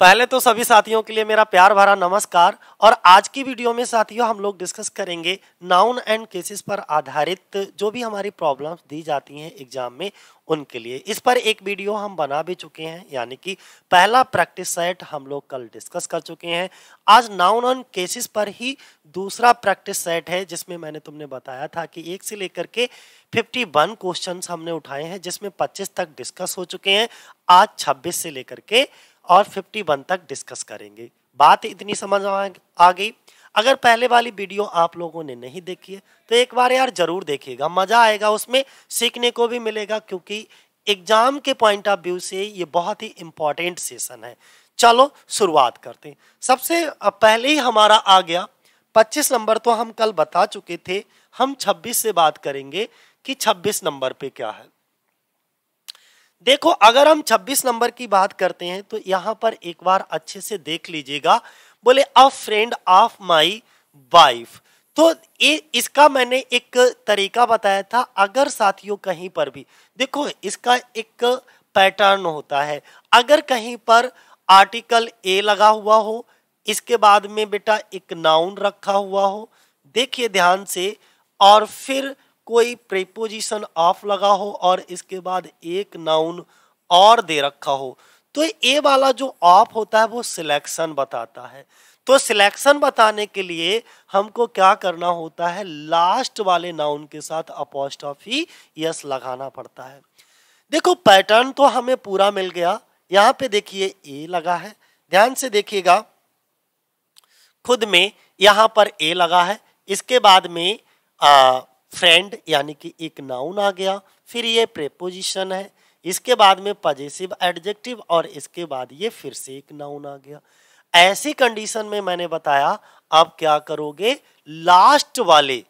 पहले तो सभी साथियों के लिए मेरा प्यार भरा नमस्कार। और आज की वीडियो में साथियों हम लोग डिस्कस करेंगे नाउन एंड केसेस पर आधारित जो भी हमारी प्रॉब्लम्स दी जाती हैं एग्जाम में उनके लिए। इस पर एक वीडियो हम बना भी चुके हैं, यानी कि पहला प्रैक्टिस सेट हम लोग कल डिस्कस कर चुके हैं। आज नाउन एंड केसेस पर ही दूसरा प्रैक्टिस सेट है, जिसमें मैंने तुमने बताया था कि 1 से लेकर के 51 क्वेश्चंस हमने उठाए हैं, जिसमें 25 तक डिस्कस हो चुके हैं। आज 26 से लेकर के और 51 तक डिस्कस करेंगे। बात इतनी समझ आ गई? अगर पहले वाली वीडियो आप लोगों ने नहीं देखी है तो एक बार यार जरूर देखिएगा, मज़ा आएगा, उसमें सीखने को भी मिलेगा, क्योंकि एग्जाम के पॉइंट ऑफ व्यू से ये बहुत ही इम्पॉर्टेंट सेशन है। चलो शुरुआत करते हैं। सबसे पहले ही हमारा आ गया 25 नंबर, तो हम कल बता चुके थे। हम 26 से बात करेंगे कि 26 नंबर पे क्या है। देखो, अगर हम 26 नंबर की बात करते हैं तो यहाँ पर एक बार अच्छे से देख लीजिएगा। बोले a friend of my wife, तो इसका मैंने एक तरीका बताया था। अगर साथियों कहीं पर भी देखो, इसका एक पैटर्न होता है। अगर कहीं पर आर्टिकल ए लगा हुआ हो, इसके बाद में बेटा एक नाउन रखा हुआ हो, देखिए ध्यान से, और फिर कोई प्रीपोजिशन ऑफ लगा हो और इसके बाद एक नाउन और दे रखा हो, तो ए वाला जो ऑफ होता है वो सिलेक्शन बताता है। तो सिलेक्शन बताने के लिए हमको क्या करना होता है, लास्ट वाले नाउन के साथ अपॉस्ट्रोफी यस लगाना पड़ता है। देखो पैटर्न तो हमें पूरा मिल गया। यहाँ पे देखिए ए लगा है, ध्यान से देखिएगा खुद में, यहाँ पर ए लगा है, इसके बाद में फ्रेंड यानी कि एक नाउन आ गया, फिर ये प्रीपोजिशन है, इसके बाद में पजेसिव एडजेक्टिव और इसके बाद ये फिर से एक नाउन आ गया। ऐसी कंडीशन में मैंने बताया आप क्या करोगे, लास्ट वाले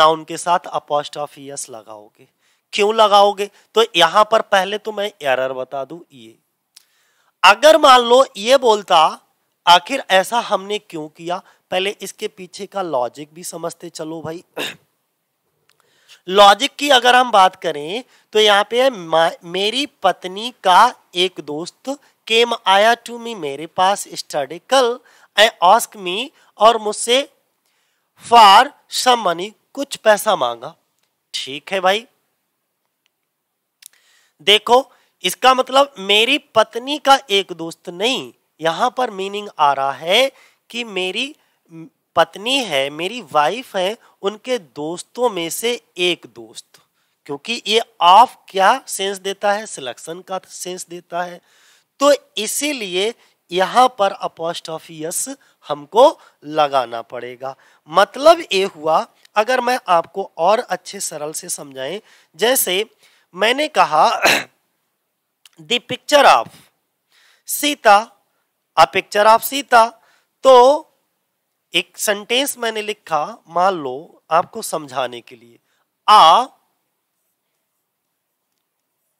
नाउन के साथ अपॉस्ट्रोफी एस लगाओगे। क्यों लगाओगे? तो यहाँ पर पहले तो मैं एरर बता दूं, ये अगर मान लो ये बोलता, आखिर ऐसा हमने क्यों किया, पहले इसके पीछे का लॉजिक भी समझते चलो भाई। लॉजिक की अगर हम बात करें तो यहाँ पे मेरी पत्नी का एक दोस्त केम आया टू मी, मेरे पास स्टडी कल, आई आस्क मी, और मुझसे फॉर सम मनी, कुछ पैसा मांगा। ठीक है भाई, देखो इसका मतलब मेरी पत्नी का एक दोस्त नहीं, यहाँ पर मीनिंग आ रहा है कि मेरी पत्नी है, मेरी वाइफ है, उनके दोस्तों में से एक दोस्त, क्योंकि ये ऑफ क्या सेंस देता है, सिलेक्शन का सेंस देता है। तो इसीलिए यहाँ पर अपॉस्ट्रोफी एस हमको लगाना पड़ेगा। मतलब ये हुआ, अगर मैं आपको और अच्छे सरल से समझाएं, जैसे मैंने कहा the picture of Sita, a picture of Sita, तो एक सेंटेंस मैंने लिखा, मान लो आपको समझाने के लिए, a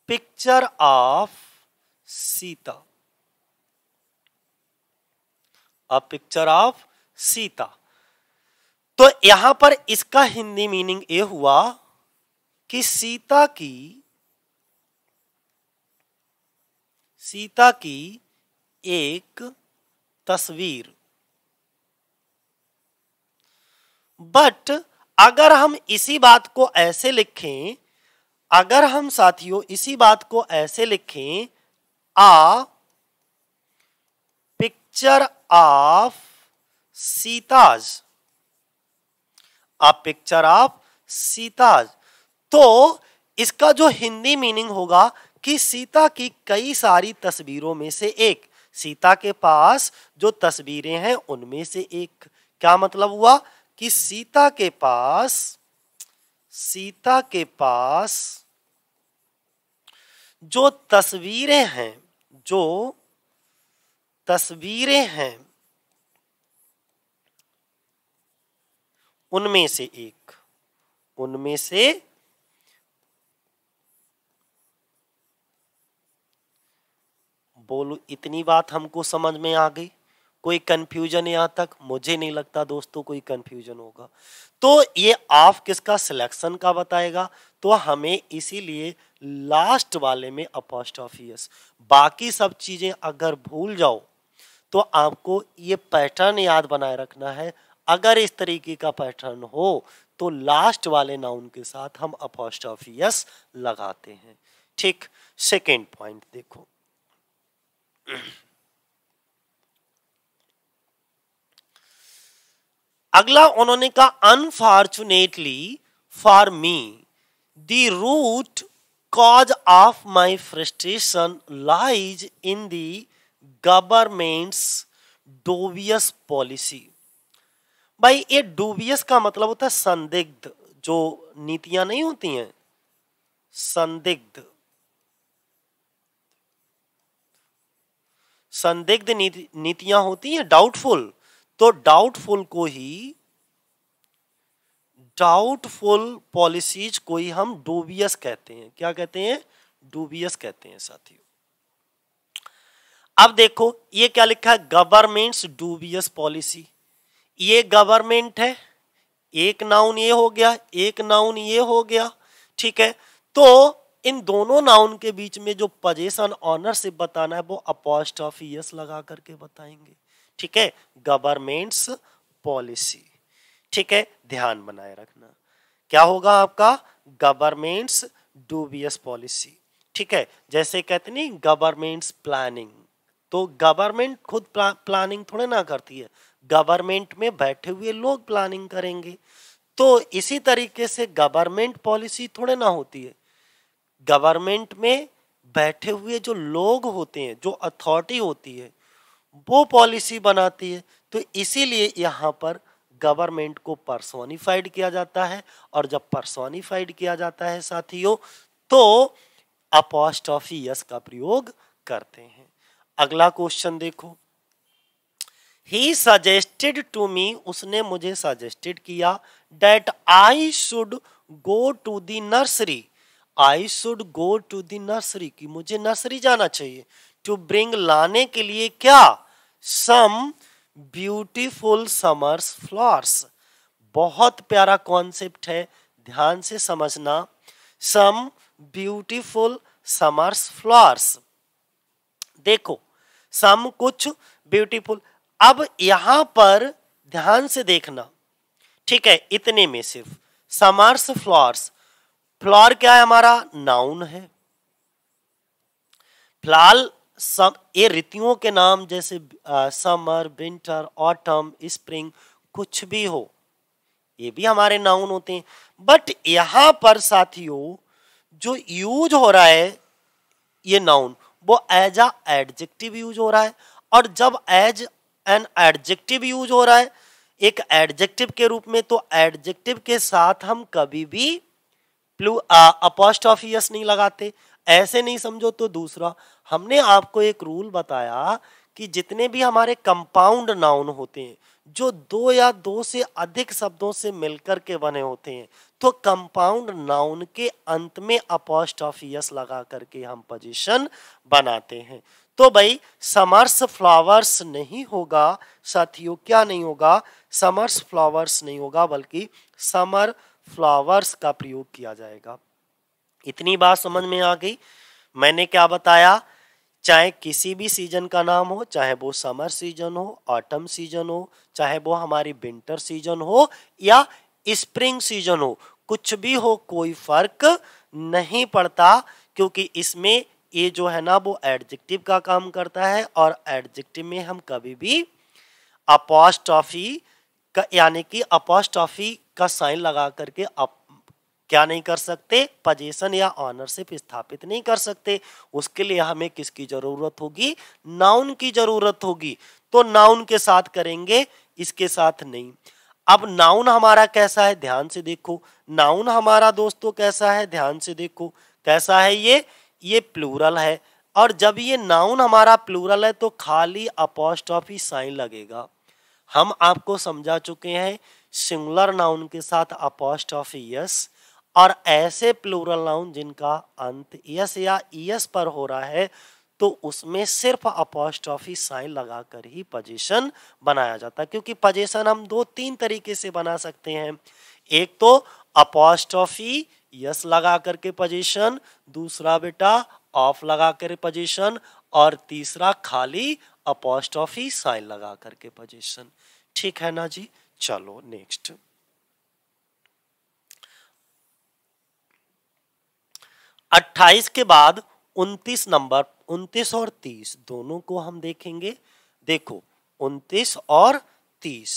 picture of Sita, a picture of Sita. तो यहां पर इसका हिंदी मीनिंग ये हुआ कि सीता की एक तस्वीर। बट अगर हम इसी बात को ऐसे लिखें, अगर हम साथियों इसी बात को ऐसे लिखें, a picture of Sita's, a picture of Sita's, तो इसका जो हिंदी मीनिंग होगा कि सीता की कई सारी तस्वीरों में से एक, सीता के पास जो तस्वीरें हैं उनमें से एक। क्या मतलब हुआ कि सीता के पास जो तस्वीरें हैं, बोलो इतनी बात हमको समझ में आ गई? कोई कंफ्यूजन यहाँ तक? मुझे नहीं लगता दोस्तों कोई कंफ्यूजन होगा। तो ये ऑफ किसका, सिलेक्शन का बताएगा, तो हमें इसीलिए लास्ट वाले में अपॉस्ट्रोफी एस। बाकी सब चीजें अगर भूल जाओ तो आपको ये पैटर्न याद बनाए रखना है। अगर इस तरीके का पैटर्न हो तो लास्ट वाले नाउन के साथ हम अपॉस्ट्रोफी एस लगाते हैं। ठीक, सेकेंड पॉइंट देखो, अगला उन्होंने कहा unfortunately for me the root cause of my frustration lies in the government's dubious policy. भाई ये डोबियस का मतलब होता है संदिग्ध, जो नीतियां नहीं होती हैं संदिग्ध, संदिग्ध नीतियां होती हैं डाउटफुल, तो डाउटफुल को ही, डाउटफुल पॉलिसीज को ही हम डूबियस कहते हैं। क्या कहते हैं? डूबियस कहते हैं साथियों। अब देखो ये क्या लिखा है, गवर्नमेंट्स डूबियस पॉलिसी। ये गवर्नमेंट है, एक नाउन ये हो गया, एक नाउन ये हो गया, ठीक है। तो इन दोनों नाउन के बीच में जो पजेशन ऑनरशिप बताना है वो अपॉस्ट्रोफी एस लगा करके बताएंगे, ठीक है। गवर्नमेंट्स पॉलिसी, ठीक है, ध्यान बनाए रखना। क्या होगा आपका? गवर्नमेंट्स डूबियस पॉलिसी, ठीक है। जैसे कहते नहीं गवर्नमेंट्स प्लानिंग, तो गवर्नमेंट खुद प्लानिंग थोड़े ना करती है, गवर्नमेंट में बैठे हुए लोग प्लानिंग करेंगे। तो इसी तरीके से गवर्नमेंट पॉलिसी थोड़े ना होती है, गवर्नमेंट में बैठे हुए जो लोग होते हैं, जो अथॉरिटी होती है, वो पॉलिसी बनाती है। तो इसीलिए यहाँ पर गवर्नमेंट को पर्सोनिफाइड किया जाता है, और जब पर्सोनिफाइड किया जाता है साथियों तो अपॉस्ट्रोफी एस का प्रयोग करते हैं। अगला क्वेश्चन देखो, ही सजेस्टेड टू मी, उसने मुझे सजेस्टेड किया, that I should go to the nursery, I should go to the nursery, कि मुझे नर्सरी जाना चाहिए, टू ब्रिंग लाने के लिए, क्या, सम ब्यूटीफुल समर्स फ्लावर्स। बहुत प्यारा कॉन्सेप्ट है, ध्यान से समझना, सम ब्यूटीफुल समर्स फ्लावर्स। देखो सम कुछ, ब्यूटीफुल, अब यहाँ पर ध्यान से देखना, ठीक है, इतने में सिर्फ समर्स फ्लावर्स, फ्लावर क्या है हमारा? नाउन है। फिलहाल सब ये ऋतुओं के नाम जैसे समर, विंटर, ऑटम, स्प्रिंग, कुछ भी हो, ये भी हमारे नाउन होते हैं। बट यहाँ पर साथियों जो यूज हो रहा है ये नाउन, वो एज अ एडजेक्टिव यूज हो रहा है, और जब एज एन एडजेक्टिव यूज हो रहा है एक एडजेक्टिव के रूप में, तो एडजेक्टिव के साथ हम कभी भी अपॉस्ट्रोफी एस नहीं लगाते। ऐसे नहीं समझो तो दूसरा, हमने आपको एक रूल बताया कि जितने भी हमारे कंपाउंड नाउन होते हैं जो दो या दो से अधिक शब्दों से मिलकर के बने होते हैं, तो कंपाउंड नाउन के अंत में अपॉस्ट्रोफी एस लगा करके हम पोजीशन बनाते हैं। तो भाई समर्स फ्लावर्स नहीं होगा साथियों, क्या नहीं होगा? समर्स फ्लावर्स नहीं होगा, बल्कि समर फ्लावर्स का प्रयोग किया जाएगा। इतनी बात समझ में आ गई। मैंने क्या बताया, चाहे किसी भी सीजन का नाम हो, चाहे वो समर सीजन हो, ऑटम सीजन हो, चाहे वो हमारी विंटर सीजन हो या स्प्रिंग सीजन हो, कुछ भी हो, कोई फर्क नहीं पड़ता, क्योंकि इसमें ये जो है ना वो एडजेक्टिव का काम करता है, और एडजेक्टिव में हम कभी भी अपॉस्ट्रोफी का यानी कि अपॉस्ट्रोफी का साइन लगा करके क्या नहीं कर सकते, पजेशन या ऑनरशिप स्थापित नहीं कर सकते। उसके लिए हमें किसकी जरूरत होगी? नाउन की जरूरत होगी, तो नाउन के साथ करेंगे, इसके साथ नहीं। अब नाउन हमारा कैसा है, ध्यान से देखो, नाउन हमारा दोस्तों कैसा है, ध्यान से देखो, कैसा है ये प्लूरल है, और जब ये नाउन हमारा प्लूरल है तो खाली अपॉस्ट्रोफी साइन लगेगा। हम आपको समझा चुके हैं सिंगुलर नाउन के साथ अपॉस्ट्रोफी एस, और ऐसे प्लूरल नाउन जिनका अंत एस या ईएस पर हो रहा है तो उसमें सिर्फ अपॉस्ट्रोफी साइन लगाकर ही पोजीशन बनाया जाता है, क्योंकि पोजीशन हम दो तीन तरीके से बना सकते हैं। एक तो अपॉस्ट्रोफी एस लगा करके पोजीशन, दूसरा बेटा ऑफ लगा कर पोजीशन, और तीसरा खाली अपॉस्ट्रॉफी साइन लगा करके पोजीशन। ठीक है ना जी। चलो नेक्स्ट, अट्ठाइस के बाद 29 नंबर, 29 और 30 दोनों को हम देखेंगे। देखो 29 और 30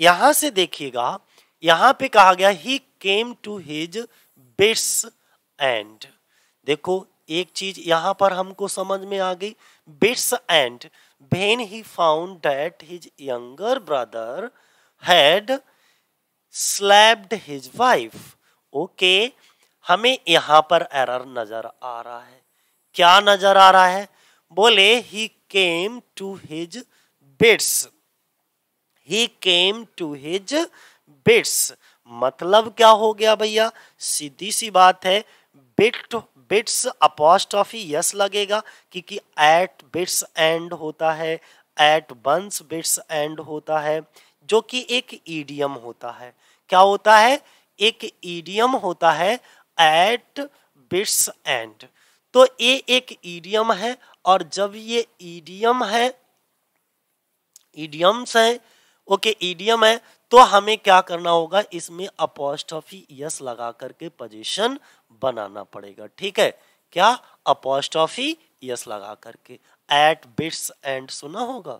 यहां से देखिएगा, यहां पे कहा गया he came to his wits end. देखो एक चीज यहां पर हमको समझ में आ गई, wits end when he found that his younger brother had slapped his wife. Okay, हमें यहां पर एरर नजर आ रहा है। क्या नजर आ रहा है? बोले he came to his wits, he came to his wits. मतलब क्या हो गया भैया? सीधी सी बात है, बिट बिट्स अपॉस्ट्रॉफी यस लगेगा क्योंकि एट बिट्स एंड होता है, एट वंस बिट्स एंड होता है, जो कि एक ईडियम होता है। क्या होता है? एक ईडियम होता है एट बिट्स एंड। तो ये एक ईडियम है, और जब ये ईडियम है, ईडियम्स है, ओके ईडियम है, तो हमें क्या करना होगा? इसमें अपॉस्ट्रॉफी यस लगा करके पोजीशन बनाना पड़ेगा। ठीक है, क्या? अपॉस्ट्रॉफी यस लगा करके। एट बिट्स एंड सुना होगा।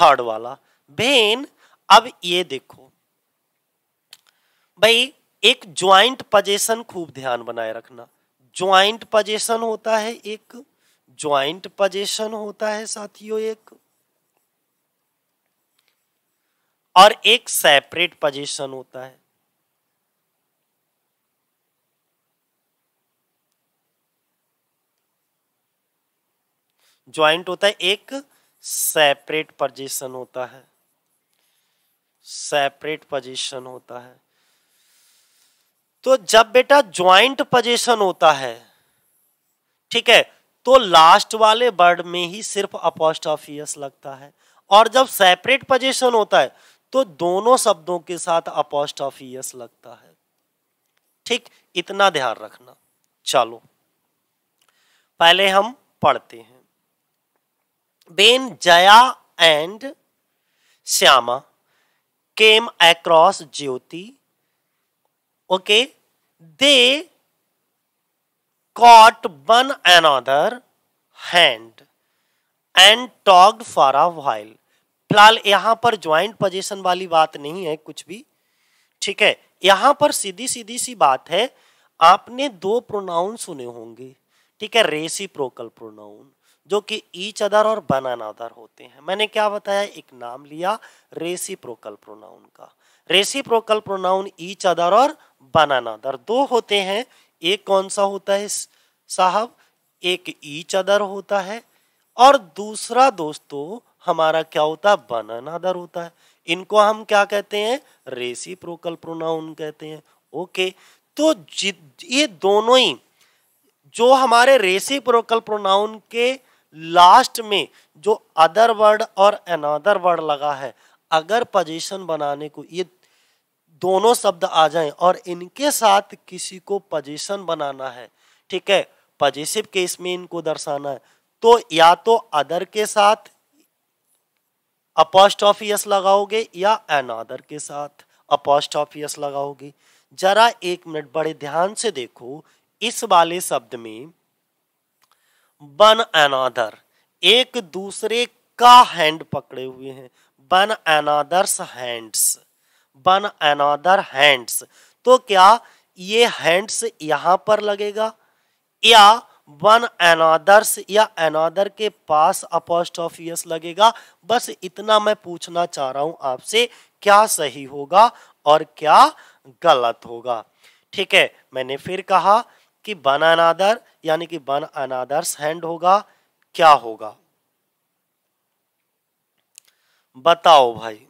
थर्ड वाला भेन, अब ये देखो भाई, एक ज्वाइंट पोजीशन, खूब ध्यान बनाए रखना। ज्वाइंट पोजीशन होता है, एक ज्वाइंट पोजीशन होता है साथियों, एक और एक सेपरेट पोजीशन होता है। ज्वाइंट होता है, एक सेपरेट पोजीशन होता है, सेपरेट पोजीशन होता है। तो जब बेटा ज्वाइंट पोजीशन होता है, ठीक है, तो लास्ट वाले वर्ड में ही सिर्फ अपॉस्ट्रॉफी यस लगता है, और जब सेपरेट पोजीशन होता है तो दोनों शब्दों के साथ अपॉस्ट्रॉफी यस लगता है। ठीक, इतना ध्यान रखना। चलो पहले हम पढ़ते हैं। Ben Jaya and Shyama came across Jyoti. Okay, they caught one another hand and talked for a while। फिलहाल यहाँ पर ज्वाइंट पोजीशन वाली बात नहीं है कुछ भी। ठीक है, यहाँ पर सीधी सीधी सी बात है, आपने दो प्रोनाउन सुने होंगे। ठीक है, रेसिप्रोकल प्रोनाउन, जो कि ईच अदर और वन अनदर होते हैं। मैंने क्या बताया? एक नाम लिया रेसिप्रोकल प्रोनाउन का। रेसिप्रोकल प्रोनाउन ईच अदर और वन अनदर दो होते हैं। एक कौन सा होता है साहब? एक ईच अदर होता है, और दूसरा दोस्तों हमारा क्या होता है? वन अनदर होता है। इनको हम क्या कहते हैं? रेसिप्रोकल प्रोनाउन कहते हैं। ओके, तो ये दोनों ही जो हमारे रेसिप्रोकल प्रोनाउन के लास्ट में जो अदर वर्ड और अनदर वर्ड लगा है, अगर पोजीशन बनाने को ये दोनों शब्द आ जाएं और इनके साथ किसी को पोजीशन बनाना है, ठीक है, पॉजिटिव केस में इनको दर्शाना है, तो या तो अदर के साथ अपॉस्ट्रॉफी यस लगाओगे या अनदर के साथ अपॉस्ट्रॉफी यस लगाओगे। जरा एक मिनट बड़े ध्यान से देखो, इस वाले शब्द में वन अनदर, एक दूसरे का हैंड पकड़े हुए हैं, one another's hands, one another hands. तो क्या ये हैंड्स यहां पर लगेगा, या वन अनदर्स या अनदर के पास अपॉस्ट्रॉफी यस लगेगा? बस इतना मैं पूछना चाह रहा हूं आपसे, क्या सही होगा और क्या गलत होगा? ठीक है, मैंने फिर कहा कि वन अनदर यानी कि वन अनदर्स हैंड होगा। क्या होगा बताओ भाई,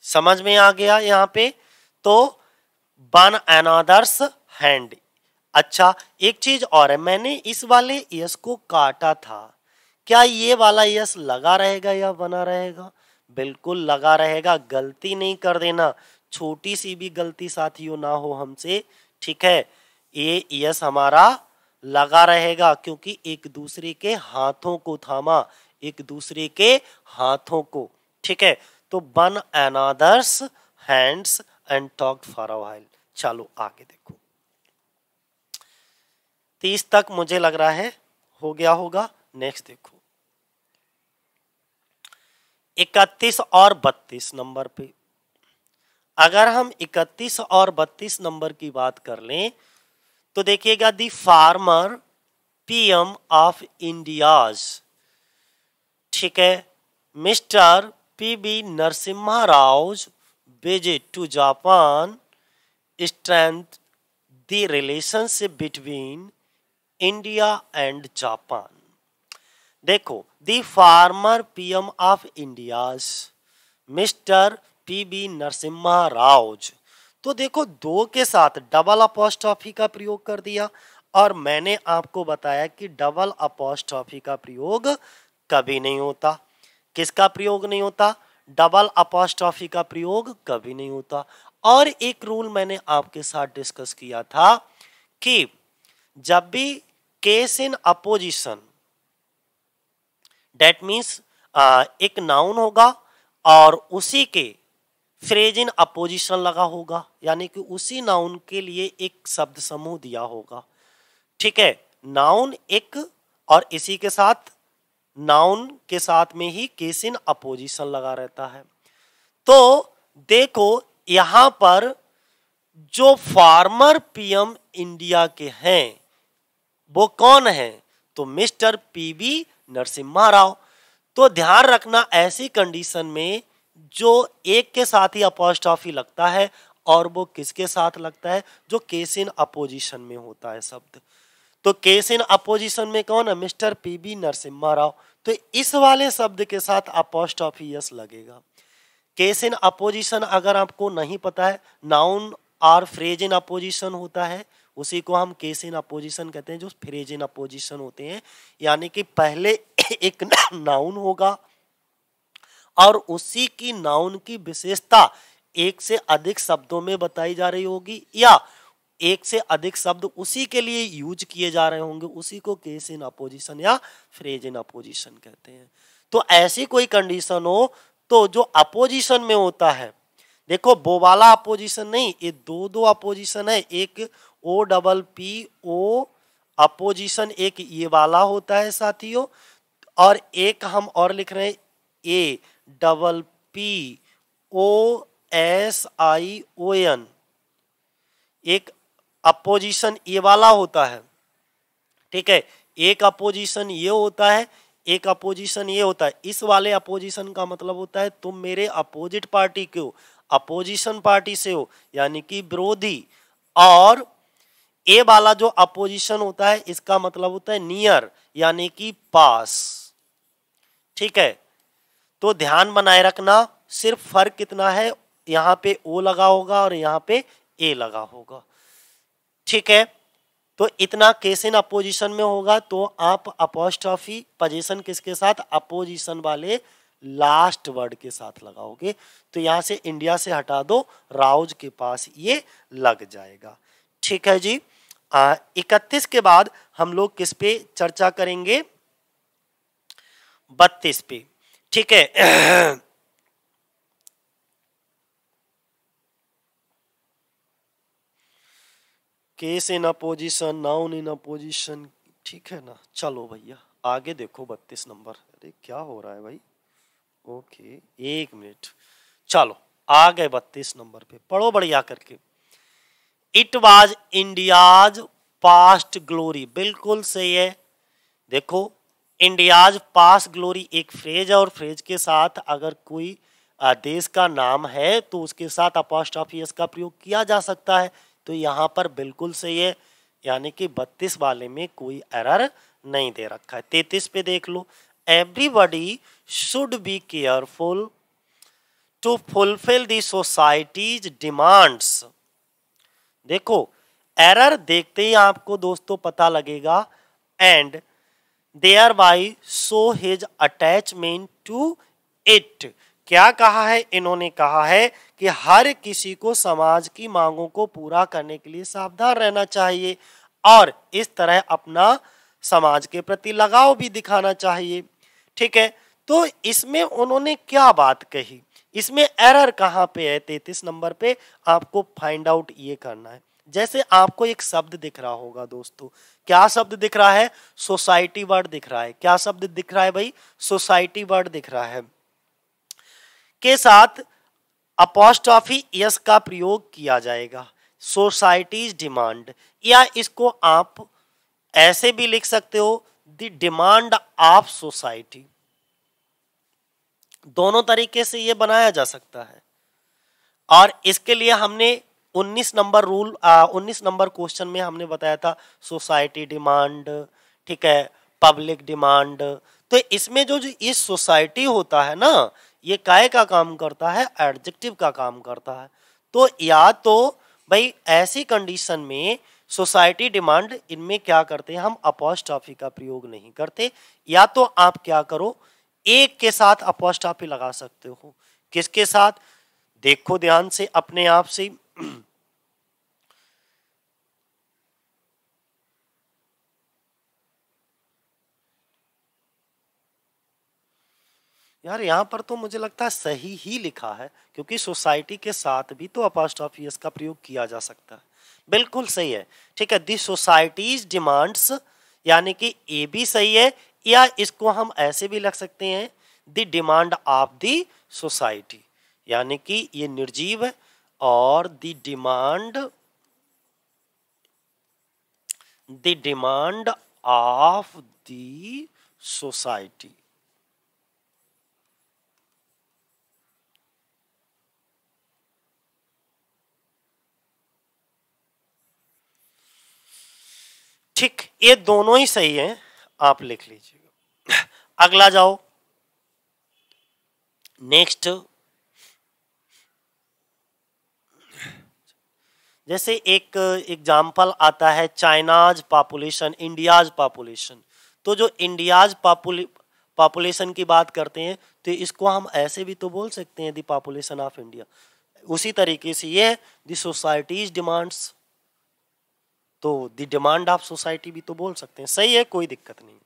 समझ में आ गया? यहां पे तो वन अनदर्स हैंड। अच्छा, एक चीज और है, मैंने इस वाले यस को काटा था, क्या ये वाला यस लगा रहेगा या बना रहेगा? बिल्कुल लगा रहेगा, गलती नहीं कर देना, छोटी सी भी गलती साथियों ना हो हमसे। ठीक है, ए यस हमारा लगा रहेगा क्योंकि एक दूसरे के हाथों को थामा, एक दूसरे के हाथों को, ठीक है। तो one another's hands and talked for a while. चलो आगे देखो, 30 तक मुझे लग रहा है हो गया होगा। नेक्स्ट देखो 31 और 32 नंबर पे। अगर हम 31 और 32 नंबर की बात कर लें तो देखिएगा the former PM of India's, ठीक है, mister PB Narasimha Rao visit to Japan strength the relationship between India and Japan. देखो the former PM of India's mister PB Narasimha Rao, तो देखो दो के साथ डबल अपोस्ट्रोफी का प्रयोग कर दिया और मैंने आपको बताया कि डबल अपोस्ट्रोफी का प्रयोग कभी नहीं होता। किसका प्रयोग नहीं होता? डबल अपोस्ट्रोफी का प्रयोग कभी नहीं होता। और एक रूल मैंने आपके साथ डिस्कस किया था कि जब भी case in apposition, that means एक नाउन होगा और उसी के फ्रेज इन अपोजिशन लगा होगा, यानी कि उसी नाउन के लिए एक शब्द समूह दिया होगा, ठीक है। नाउन एक और इसी के साथ नाउन के साथ में ही केस इन अपोजिशन लगा रहता है। तो देखो यहाँ पर जो फार्मर पीएम इंडिया के हैं वो कौन हैं? तो मिस्टर पीबी नरसिम्हा राव। तो ध्यान रखना ऐसी कंडीशन में जो एक के साथ ही अपोस्ट्रोफी लगता है और वो किसके साथ लगता है? जो केस इन अपोजिशन में होता है शब्द। तो केस इन अपोजिशन में कौन है? Mister PB Narasimha Rao. तो इस वाले शब्द के साथ अपोस्ट्रोफी यस लगेगा। केस इन अपोजिशन अगर आपको नहीं पता है, नाउन और फ्रेज इन अपोजिशन होता है, उसी को हम केस इन अपोजिशन कहते हैं, जो फ्रेज इन अपोजिशन होते हैं, यानी कि पहले एक नाउन होगा और उसी की नाउन की विशेषता एक से अधिक शब्दों में बताई जा रही होगी या एक से अधिक शब्द उसी के लिए यूज किए जा रहे होंगे, उसी को केस इन अपोजिशन या फ्रेज इन अपोजिशन कहते हैं। तो ऐसी कोई कंडीशन हो तो जो अपोजिशन में होता है, देखो वो वाला अपोजिशन नहीं, ये दो दो अपोजिशन है, एक O double P O opposition एक ये वाला होता है साथियों, और एक हम और लिख रहे हैं A double P O S I O N, एक अपोजिशन ये वाला होता है, ठीक है। एक अपोजिशन ये होता है, एक अपोजिशन ये होता है। इस वाले अपोजिशन का मतलब होता है तुम मेरे अपोजिट पार्टी के हो, अपोजिशन पार्टी से हो, यानी कि विरोधी। और ए वाला जो अपोजिशन होता है इसका मतलब होता है नियर, यानी कि पास, ठीक है। तो ध्यान बनाए रखना, सिर्फ फर्क कितना है, यहाँ पे ओ लगा होगा और यहाँ पे ए लगा होगा, ठीक है। तो इतना केस इन अपोजिशन में होगा। तो आप अपोस्ट्रोफी पोजीशन किसके साथ? अपोजिशन वाले लास्ट वर्ड के साथ लगाओगे। तो यहाँ से इंडिया से हटा दो, राउज के पास ये लग जाएगा, ठीक है जी। 31 के बाद हम लोग किस पे चर्चा करेंगे? 32 पे, ठीक है। Case in apposition, noun in apposition, ठीक है ना। चलो भैया आगे देखो 32 नंबर। अरे क्या हो रहा है भाई? ओके एक मिनट, चलो आ गए 32 नंबर पे, पढ़ो बढ़िया करके। It was India's past glory, बिल्कुल सही है। देखो इंडियाज पास्ट ग्लोरी एक फ्रेज है और फ्रेज के साथ अगर कोई देश का नाम है तो उसके साथ अपोस्ट्रोफी एस का प्रयोग किया जा सकता है। तो यहाँ पर बिल्कुल सही है, यानी कि 32 वाले में कोई एरर नहीं दे रखा है। 33 पे देख लो, everybody should be careful to fulfil the society's demands. देखो एरर देखते ही आपको दोस्तों पता लगेगा, and thereby show his attachment to it, क्या कहा है? इन्होंने कहा है कि हर किसी को समाज की मांगों को पूरा करने के लिए सावधान रहना चाहिए और इस तरह अपना समाज के प्रति लगाव भी दिखाना चाहिए। ठीक है, तो इसमें उन्होंने क्या बात कही, इसमें एरर कहाँ पे है? 33 नंबर पे आपको फाइंड आउट ये करना है। जैसे आपको एक शब्द दिख रहा होगा दोस्तों, क्या शब्द दिख रहा है? सोसाइटी वर्ड दिख रहा है। क्या शब्द दिख रहा है भाई? सोसाइटी वर्ड दिख रहा है के साथ अपॉस्ट्रॉफी एस का प्रयोग किया जाएगा। सोसाइटीज डिमांड, या इसको आप ऐसे भी लिख सकते हो, द डिमांड ऑफ सोसाइटी। दोनों तरीके से ये बनाया जा सकता है और इसके लिए हमने 19 नंबर क्वेश्चन में हमने बताया था सोसाइटी डिमांड, ठीक है, पब्लिक डिमांड। तो इसमें जो इस सोसाइटी होता है ना, ये काय का काम करता है? एडजेक्टिव का काम करता है। तो या तो भाई ऐसी कंडीशन में सोसाइटी डिमांड, इनमें क्या करते हैं हम? अपॉस्ट्रॉफी का प्रयोग नहीं करते। या तो आप क्या करो, एक के साथ अपॉस्ट्रॉफी लगा सकते हो। किसके साथ? देखो ध्यान से अपने आप से, यार यहाँ पर तो मुझे लगता है सही ही लिखा है क्योंकि सोसाइटी के साथ भी तो अपॉस्ट्रॉफी एस का प्रयोग किया जा सकता है। बिल्कुल सही है, ठीक है। दी सोसाइटीज डिमांड्स, यानी कि ए भी सही है, या इसको हम ऐसे भी लग सकते हैं, the demand of the society, यानी कि ये निर्जीव है और the demand of the society. ठीक, ये दोनों ही सही हैं, आप लिख लीजिएगा। अगला जाओ, नेक्स्ट। जैसे एक एग्जाम्पल आता है चाइनाज पॉपुलेशन, इंडियाज पॉपुलेशन। तो जो इंडियाज पॉपुलेशन की बात करते हैं तो इसको हम ऐसे भी तो बोल सकते हैं, द पॉपुलेशन ऑफ इंडिया। उसी तरीके से ये द सोसाइटीज डिमांड्स, तो द डिमांड ऑफ सोसाइटी भी तो बोल सकते हैं। सही है, कोई दिक्कत नहीं।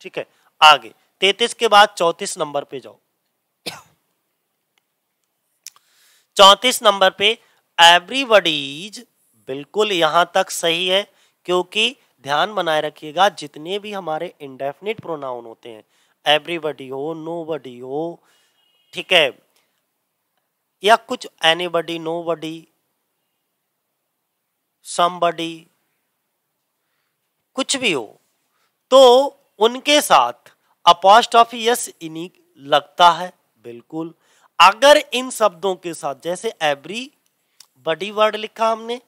ठीक है, आगे 33 के बाद 34 नंबर पे जाओ। 34 नंबर पे एवरीबॉडीज, बिल्कुल यहां तक सही है क्योंकि ध्यान बनाए रखिएगा, जितने भी हमारे इंडेफिनिट प्रोनाउन होते हैं, एवरीबॉडी हो, नोबॉडी हो, ठीक है, या कुछ एनीबॉडी, नोबॉडी, समबडी, कुछ भी हो, तो उनके साथ अपॉस्ट्रॉफी एस इन्हीं लगता है। बिल्कुल, अगर इन शब्दों के साथ जैसे एवरी बडी वर्ड लिखा हमने,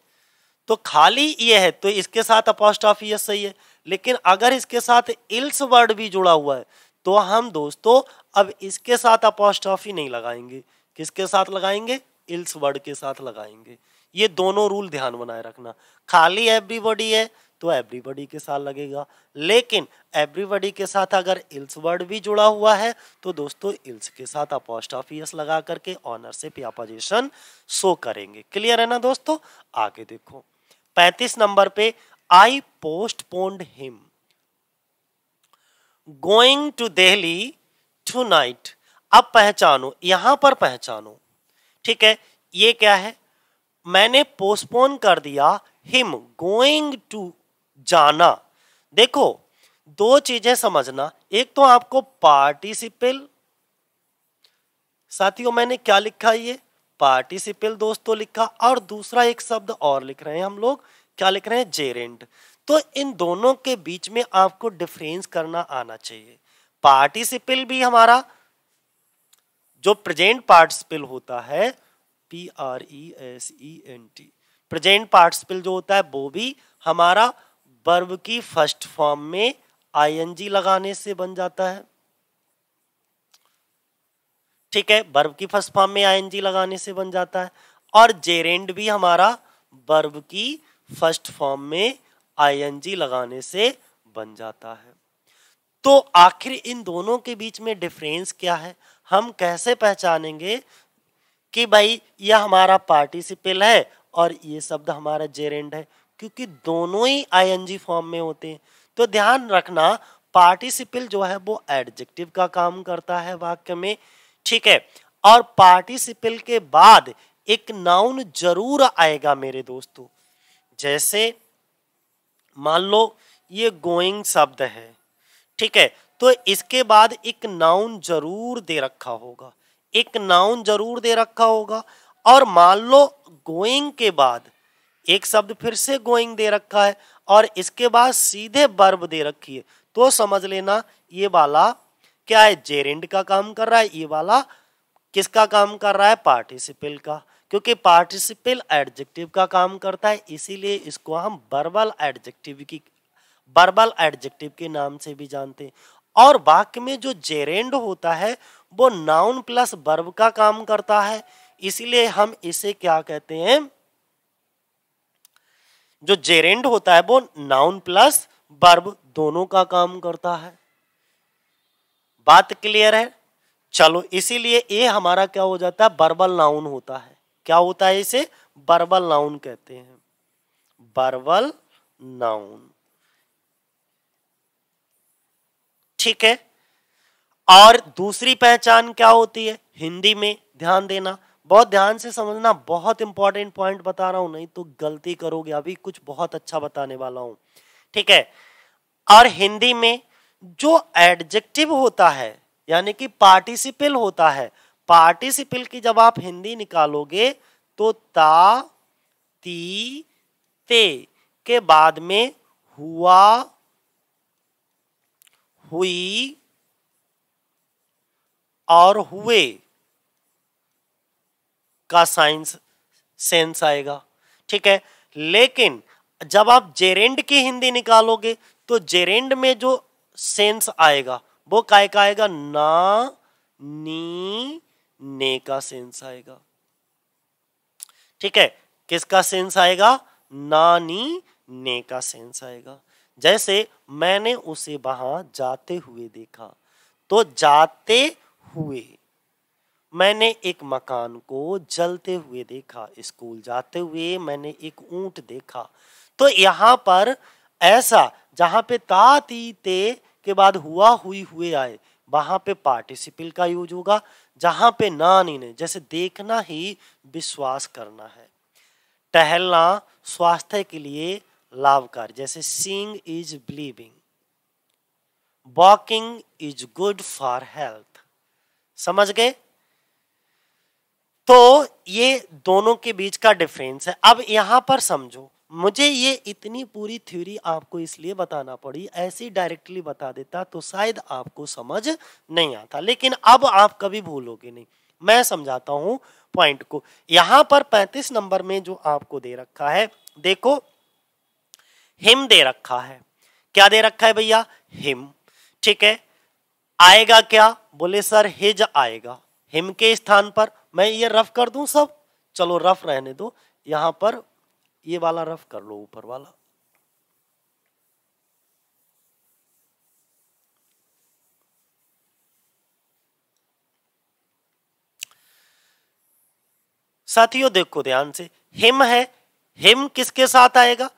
तो खाली ये है तो इसके साथ अपॉस्ट्रॉफी एस सही है, लेकिन अगर इसके साथ इल्स वर्ड भी जुड़ा हुआ है तो हम दोस्तों अब इसके साथ अपॉस्ट्रॉफी नहीं लगाएंगे। किसके साथ लगाएंगे? इल्स वर्ड के साथ लगाएंगे। ये दोनों रूल ध्यान बनाए रखना। खाली एवरीबॉडी है तो एवरीबॉडी के साथ लगेगा, लेकिन एवरीबॉडी के साथ अगर इल्स वर्ड भी जुड़ा हुआ है तो दोस्तों इल्स के साथ अपॉस्ट्रॉफी एस लगा करके ऑनरशिप या पोजीशन शो करेंगे। क्लियर है ना दोस्तों? आगे देखो 35 नंबर पे, I postponed him going to Delhi tonight. अब पहचानो, यहां पर पहचानो, ठीक है, ये क्या है? मैंने पोस्टपोन कर दिया हिम, गोइंग टू जाना। देखो दो चीजें समझना, एक तो आपको पार्टिसिपल, साथियों मैंने क्या लिखा? ये पार्टिसिपल दोस्तों लिखा, और दूसरा एक शब्द और लिख रहे हैं हम लोग, क्या लिख रहे हैं? जेरेंड। तो इन दोनों के बीच में आपको डिफरेंस करना आना चाहिए। पार्टिसिपल भी हमारा जो प्रेजेंट पार्टिसिपल होता है, PRESENT, प्रेजेंट पार्टिसिपल जो होता है वो भी हमारा वर्ब की फर्स्ट फॉर्म में ING लगाने से बन जाता है। ठीक है, वर्ब की फर्स्ट फॉर्म में ING लगाने से बन जाता है। और जेरेंड भी हमारा वर्ब की फर्स्ट फॉर्म में ING लगाने से बन जाता है। तो आखिर इन दोनों के बीच में डिफरेंस क्या है? हम कैसे पहचानेंगे कि भाई यह हमारा पार्टिसिपल है और ये शब्द हमारा जेरेंड है, क्योंकि दोनों ही आईएनजी फॉर्म में होते हैं। तो ध्यान रखना, पार्टिसिपल जो है वो एडजेक्टिव का काम करता है वाक्य में, ठीक है। और पार्टिसिपल के बाद एक नाउन जरूर आएगा मेरे दोस्तों। जैसे मान लो ये गोइंग शब्द है, ठीक है, तो इसके बाद एक नाउन जरूर दे रखा होगा, एक नाउन जरूर दे रखा होगा। और मान लो गोइंग के बाद एक शब्द फिर से गोइंग दे रखा है और इसके बाद सीधे वर्ब दे रखी है, तो समझ लेना ये वाला क्या है, जेरेंड का काम कर रहा है, ये वाला किसका काम कर रहा है, पार्टिसिपल का, क्योंकि पार्टिसिपल एडजेक्टिव का काम करता है, इसीलिए इसको हम वर्बल एडजेक्टिव के नाम से भी जानते हैं। और वाक्य में जो जेरेंड होता है वो नाउन प्लस वर्ब का काम करता है, इसीलिए हम इसे क्या कहते हैं, जो जेरेंड होता है वो नाउन प्लस वर्ब दोनों का काम करता है। बात क्लियर है? चलो, इसीलिए ये हमारा क्या हो जाता है, वर्बल नाउन होता है। क्या होता है, इसे वर्बल नाउन कहते हैं, वर्बल नाउन, ठीक है। और दूसरी पहचान क्या होती है हिंदी में, ध्यान देना, बहुत ध्यान से समझना, बहुत इंपॉर्टेंट पॉइंट बता रहा हूं, नहीं तो गलती करोगे। अभी कुछ बहुत अच्छा बताने वाला हूं, ठीक है। और हिंदी में जो एडजेक्टिव होता है यानी कि पार्टिसिपल होता है, पार्टिसिपल की जब आप हिंदी निकालोगे तो ता, ती, ते के बाद में हुआ, हुई और हुए का साइंस सेंस आएगा, ठीक है। लेकिन जब आप जेरेंड की हिंदी निकालोगे तो जेरेंड में जो सेंस आएगा वो काय का आएगा, ना, नी, ने का सेंस आएगा, ठीक है। किसका सेंस आएगा, ना, नी, ने का सेंस आएगा। जैसे मैंने उसे वहां जाते हुए देखा, तो जाते हुए, मैंने एक मकान को जलते हुए देखा, स्कूल जाते हुए मैंने एक ऊंट देखा। तो यहाँ पर ऐसा, जहाँ पे ता, ती, ते के बाद हुआ, हुई, हुए आए, वहाँ पे पार्टिसिपल का यूज होगा। जहाँ पे ना, नी, ने, जैसे देखना ही विश्वास करना है, टहलना स्वास्थ्य के लिए लाभकारी, जैसे seeing is believing, walking is good for health, समझ गए। तो ये दोनों के बीच का डिफरेंस है। अब यहाँ पर समझो, मुझे ये इतनी पूरी थ्योरी आपको इसलिए बताना पड़ी, ऐसी डायरेक्टली बता देता तो शायद आपको समझ नहीं आता, लेकिन अब आप कभी भूलोगे नहीं। मैं समझाता हूँ पॉइंट को। यहाँ पर 35 नंबर में जो आपको दे रखा है, देखो हिम दे रखा है, क्या दे रखा है भैया, हिम, ठीक है। आएगा क्या, बोले सर हिज आएगा हिम के स्थान पर। मैं ये रफ कर दूं सब, चलो रफ रहने दो, यहाँ पर ये वाला रफ कर लो, ऊपर वाला, साथियों देखो ध्यान से, हिम है, हिम किसके साथ आएगा,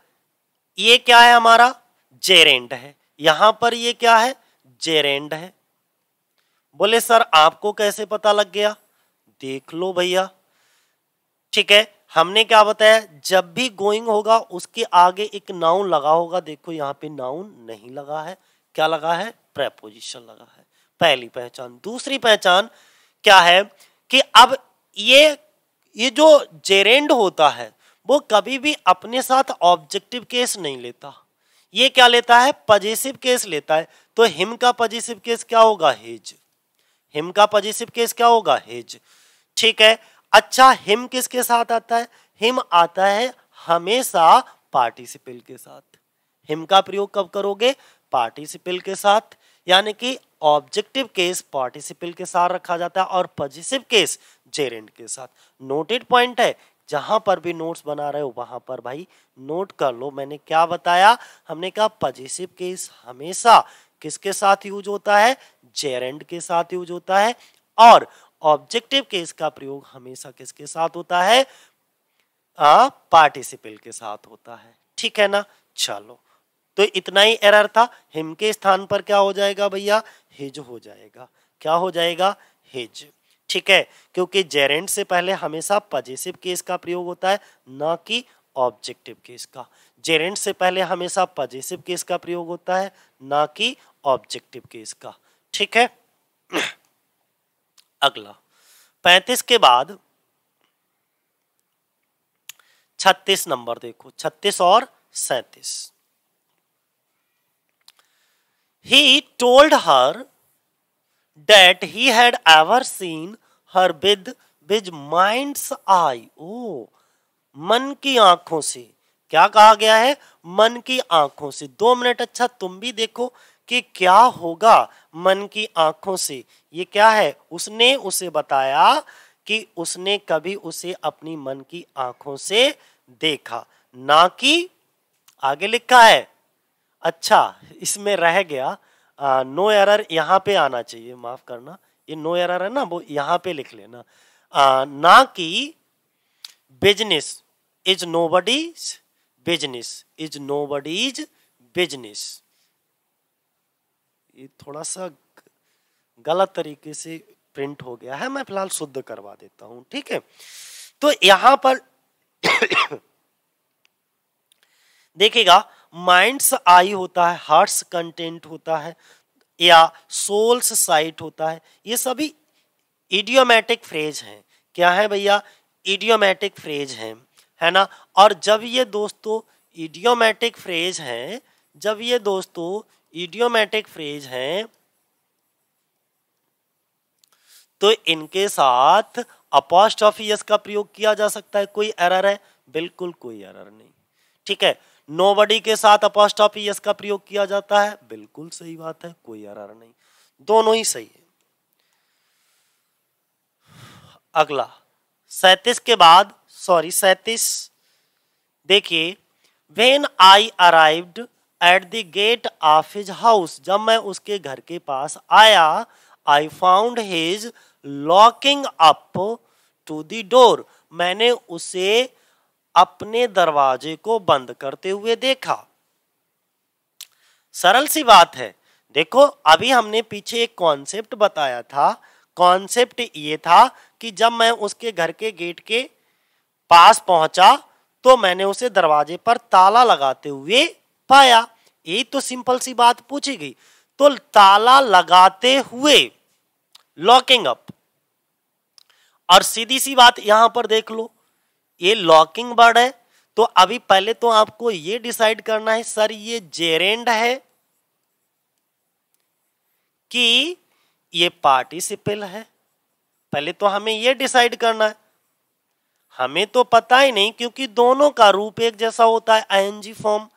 ये क्या है हमारा, जेरेंड है। यहां पर ये क्या है, जेरेंड है। बोले सर आपको कैसे पता लग गया, देख लो भैया, ठीक है। हमने क्या बताया, जब भी गोइंग होगा उसके आगे एक नाउन लगा होगा, देखो यहाँ पे नाउन नहीं लगा है, क्या लगा है, प्रेपोजिशन लगा है। पहली पहचान। दूसरी पहचान क्या है कि अब ये जो जेरेंड होता है वो कभी भी अपने साथ ऑब्जेक्टिव केस नहीं लेता, ये क्या लेता है, पजेसिव केस लेता है। तो हिम का पजेसिव केस क्या होगा, हिज, हिम का पजेसिव केस क्या होगा, हिज, ठीक है। अच्छा, हिम किसके साथ आता है, हिम आता है हमेशा पार्टिसिपल के साथ। हिम का प्रयोग कब करोगे, पार्टिसिपल के साथ, यानी कि ऑब्जेक्टिव केस पार्टिसिपल के साथ रखा जाता है और पजेसिव केस जेरेंड के साथ। नोटेड पॉइंट है, जहां पर भी नोट्स बना रहे हो वहां पर भाई नोट कर लो। मैंने क्या बताया, हमने कहा पजेसिव केस हमेशा किसके साथ यूज होता है, जेरेंड के साथ यूज होता है और ऑब्जेक्टिव केस का प्रयोग हमेशा किसके साथ होता है? पार्टिसिपल के साथ होता है। ठीक है ना, चलो तो इतना ही एरर था। हिम के स्थान पर क्या हो जाएगा भैया? हिज हो जाएगा। क्या हो जाएगा? हिज। ठीक है, क्योंकि जेरेंट से पहले हमेशा पजेसिव केस का प्रयोग होता है, ना कि ऑब्जेक्टिव केस का। जेरेंट से पहले हमेशा पजेसिव केस का प्रयोग होता है, ना कि ऑब्जेक्टिव केस का। ठीक है, अगला 35 के बाद 36 नंबर देखो, 36 और 37। He told her that he had ever seen her with his mind's eye. ओ, मन की आंखों से। क्या कहा गया है? मन की आंखों से। 2 मिनट अच्छा तुम भी देखो कि क्या होगा मन की आंखों से। ये क्या है? उसने उसे बताया कि उसने कभी उसे अपनी मन की आंखों से देखा, ना कि आगे लिखा है। अच्छा, इसमें रह गया नो एरर, यहाँ पे आना चाहिए, माफ करना, ये नो एरर है ना, वो यहाँ पे लिख लेना। ना कि business is nobody's business, is nobody's business. ये थोड़ा सा गलत तरीके से प्रिंट हो गया है, मैं फिलहाल शुद्ध करवा देता हूं। ठीक है, तो यहां पर देखिएगा माइंड्स आई होता है, हार्ट्स कंटेंट होता है, या सोल्स साइट होता है। ये सभी इडियोमैटिक फ्रेज हैं। क्या है भैया? इडियोमैटिक फ्रेज हैं, है ना। और जब ये दोस्तों इडियोमैटिक फ्रेज हैं, तो इनके साथ अपॉस्ट्रोफी एस का प्रयोग किया जा सकता है। कोई एरर है? बिल्कुल कोई एरर नहीं। ठीक है, नोबडी के साथ अपॉस्ट्रोफी एस का प्रयोग किया जाता है, बिल्कुल सही बात है, कोई एरर नहीं, दोनों ही सही है। अगला 37 के बाद 37 देखिए, when I arrived at the gate of his house, जब मैं उसके घर के पास आया, I found his locking up to the door, मैंने उसे अपने दरवाजे को बंद करते हुए देखा। सरल सी बात है। देखो अभी हमने पीछे एक कॉन्सेप्ट बताया था, कॉन्सेप्ट ये था कि जब मैं उसके घर के गेट के पास पहुंचा तो मैंने उसे दरवाजे पर ताला लगाते हुए पाया। यही तो सिंपल सी बात पूछी गई। तो ताला लगाते हुए, लॉकिंग अप, और सीधी सी बात यहां पर देख लो, ये लॉकिंग वर्ड है। तो अभी पहले तो आपको ये डिसाइड करना है सर ये जेरेंड है कि ये पार्टिसिपल है। पहले तो हमें ये डिसाइड करना है। हमें तो पता ही नहीं, क्योंकि दोनों का रूप एक जैसा होता है, आईएनजी फॉर्म।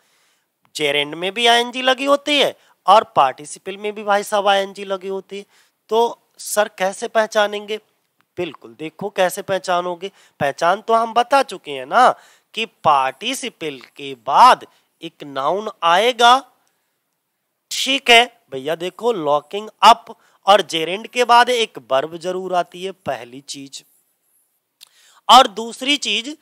जेरेंड में भी आईएनजी लगी होती है और पार्टिसिपल में भी भाई साहब आईएनजी लगी होती है। तो सर कैसे पहचानेंगे? बिल्कुल देखो कैसे पहचानोगे। पहचान तो हम बता चुके हैं ना कि पार्टिसिपल के बाद एक नाउन आएगा। ठीक है भैया, देखो लॉकिंग अप, और जेरेंड के बाद एक वर्ब जरूर आती है, पहली चीज। और दूसरी चीज,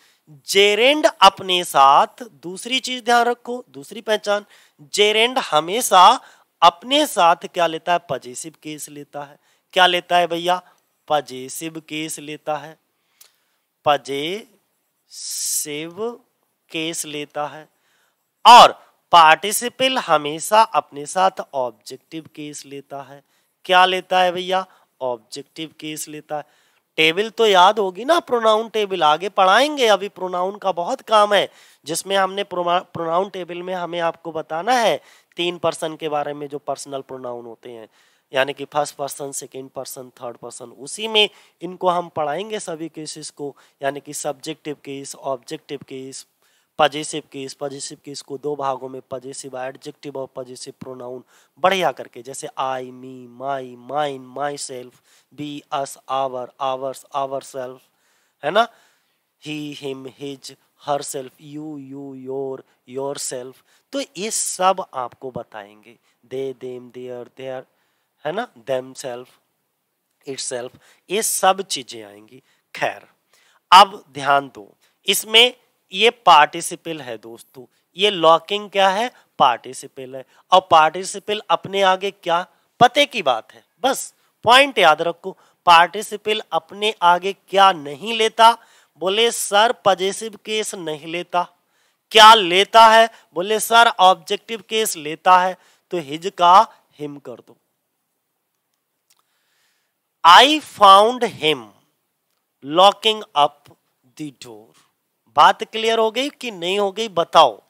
जेरेंड अपने साथ, दूसरी चीज ध्यान रखो, दूसरी पहचान, जेरेंड हमेशा अपने साथ क्या लेता है? पजेसिव केस लेता है। क्या लेता है भैया? पजेसिव केस लेता है, पजेसिव केस लेता है। और पार्टिसिपल हमेशा अपने साथ ऑब्जेक्टिव केस लेता है। क्या लेता है भैया? ऑब्जेक्टिव केस लेता है। टेबल तो याद होगी ना, प्रोनाउन टेबल आगे पढ़ाएंगे। अभी प्रोनाउन का बहुत काम है, जिसमें हमने प्रोनाउन टेबल में हमें आपको बताना है 3 पर्सन के बारे में, जो पर्सनल प्रोनाउन होते हैं, यानी कि 1st person, 2nd person, 3rd person. उसी में इनको हम पढ़ाएंगे सभी केसेस को, यानी कि subjective case, objective case, possessive case. Possessive case को 2 भागों में, पजेसिव एडजेक्टिव और पजेसिव प्रोनाउन, बढ़िया करके, जैसे I, me, my, mine, myself, we, us, our, ours, our self, है ना, he, him, his, herself, you, you, your, yourself. तो ये सब आपको बताएंगे, दे, देम, देयर, है ना, देम सेल्फ। इटसेल्फ, ये सब चीजें आएंगी। खैर अब ध्यान दो, इसमें ये पार्टिसिपल है दोस्तों, ये लॉकिंग क्या है, पार्टिसिपल है, और पार्टिसिपल अपने आगे क्या, पते की बात है। बस पॉइंट याद रखो, पार्टिसिपल अपने आगे क्या नहीं लेता, बोले सर पजेसिव केस नहीं लेता। क्या लेता है, बोले सर ऑब्जेक्टिव केस लेता है। तो हिज का हिम कर दो। I found him locking up the door. बात क्लियर हो गई कि नहीं हो गई बताओ।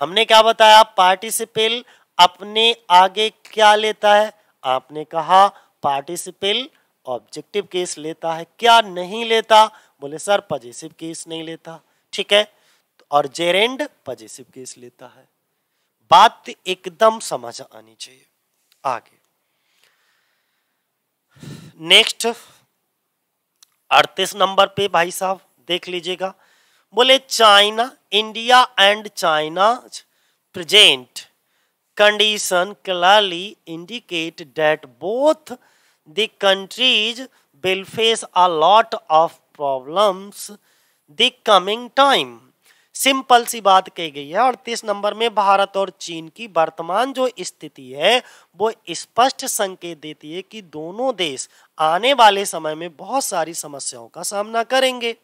हमने क्या बताया, पार्टिसिपल अपने आगे क्या लेता है, आपने कहा पार्टिसिपल ऑब्जेक्टिव केस लेता है। क्या नहीं लेता, बोले सर पजेसिव केस नहीं लेता, ठीक है, और जेरेंड पजेसिव केस लेता है। बात एकदम समझ आनी चाहिए। आगे नेक्स्ट 38 नंबर पे भाई साहब देख लीजिएगा, बोले China, India and China present condition clearly indicate that both the countries will face a lot of problems the coming time. Simple सी बात कही गई है 38 नंबर में, भारत और चीन की वर्तमान जो स्थिति है वो स्पष्ट संकेत देती है कि दोनों देश आने वाले समय में बहुत सारी समस्याओं का सामना करेंगे।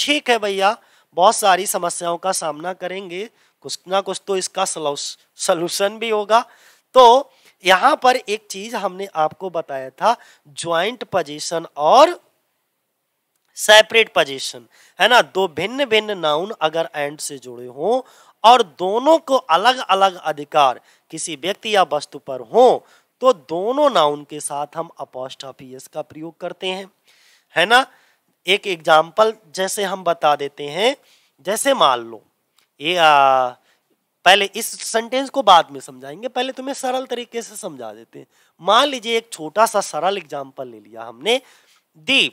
ठीक है भैया, बहुत सारी समस्याओं का सामना करेंगे, कुछ ना कुछ तो इसका सलूशन भी होगा। तो यहाँ पर एक चीज हमने आपको बताया था, ज्वाइंट पोजीशन और सेपरेट पोजीशन, है ना, दो भिन्न भिन्न नाउन अगर एंड से जुड़े हों और दोनों को अलग अलग अधिकार किसी व्यक्ति या वस्तु पर हो तो दोनों नाउन के साथ हम अपॉस्ट्रॉफी एस का प्रयोग करते हैं, है ना। एक एग्जाम्पल जैसे हम बता देते हैं, जैसे मान लो ये पहले इस सेंटेंस को बाद में समझाएंगे, पहले तुम्हें सरल तरीके से समझा देते हैं। मान लीजिए एक छोटा सा सरल एग्जाम्पल ले लिया हमने, the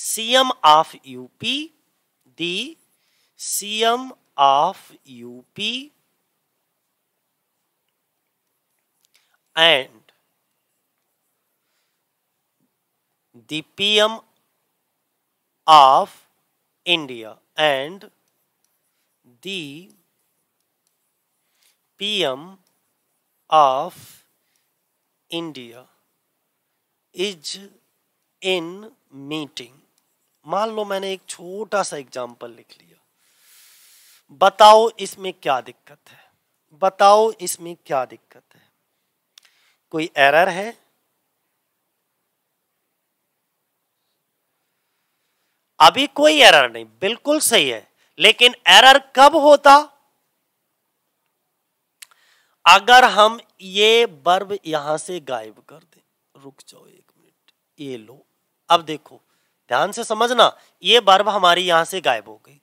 CM of UP, the CM of UP and the PM of India and the PM of India is in meeting। मान लो मैंने एक छोटा सा एग्जाम्पल लिख लिया, बताओ इसमें क्या दिक्कत है, बताओ इसमें क्या दिक्कत है, कोई एरर है? अभी कोई एरर नहीं, बिल्कुल सही है, लेकिन एरर कब होता, अगर हम ये वर्ब यहां से गायब कर दें। रुक जाओ एक मिनट, ये लो, अब देखो ध्यान से समझना, ये वर्ब हमारी यहां से गायब हो गई।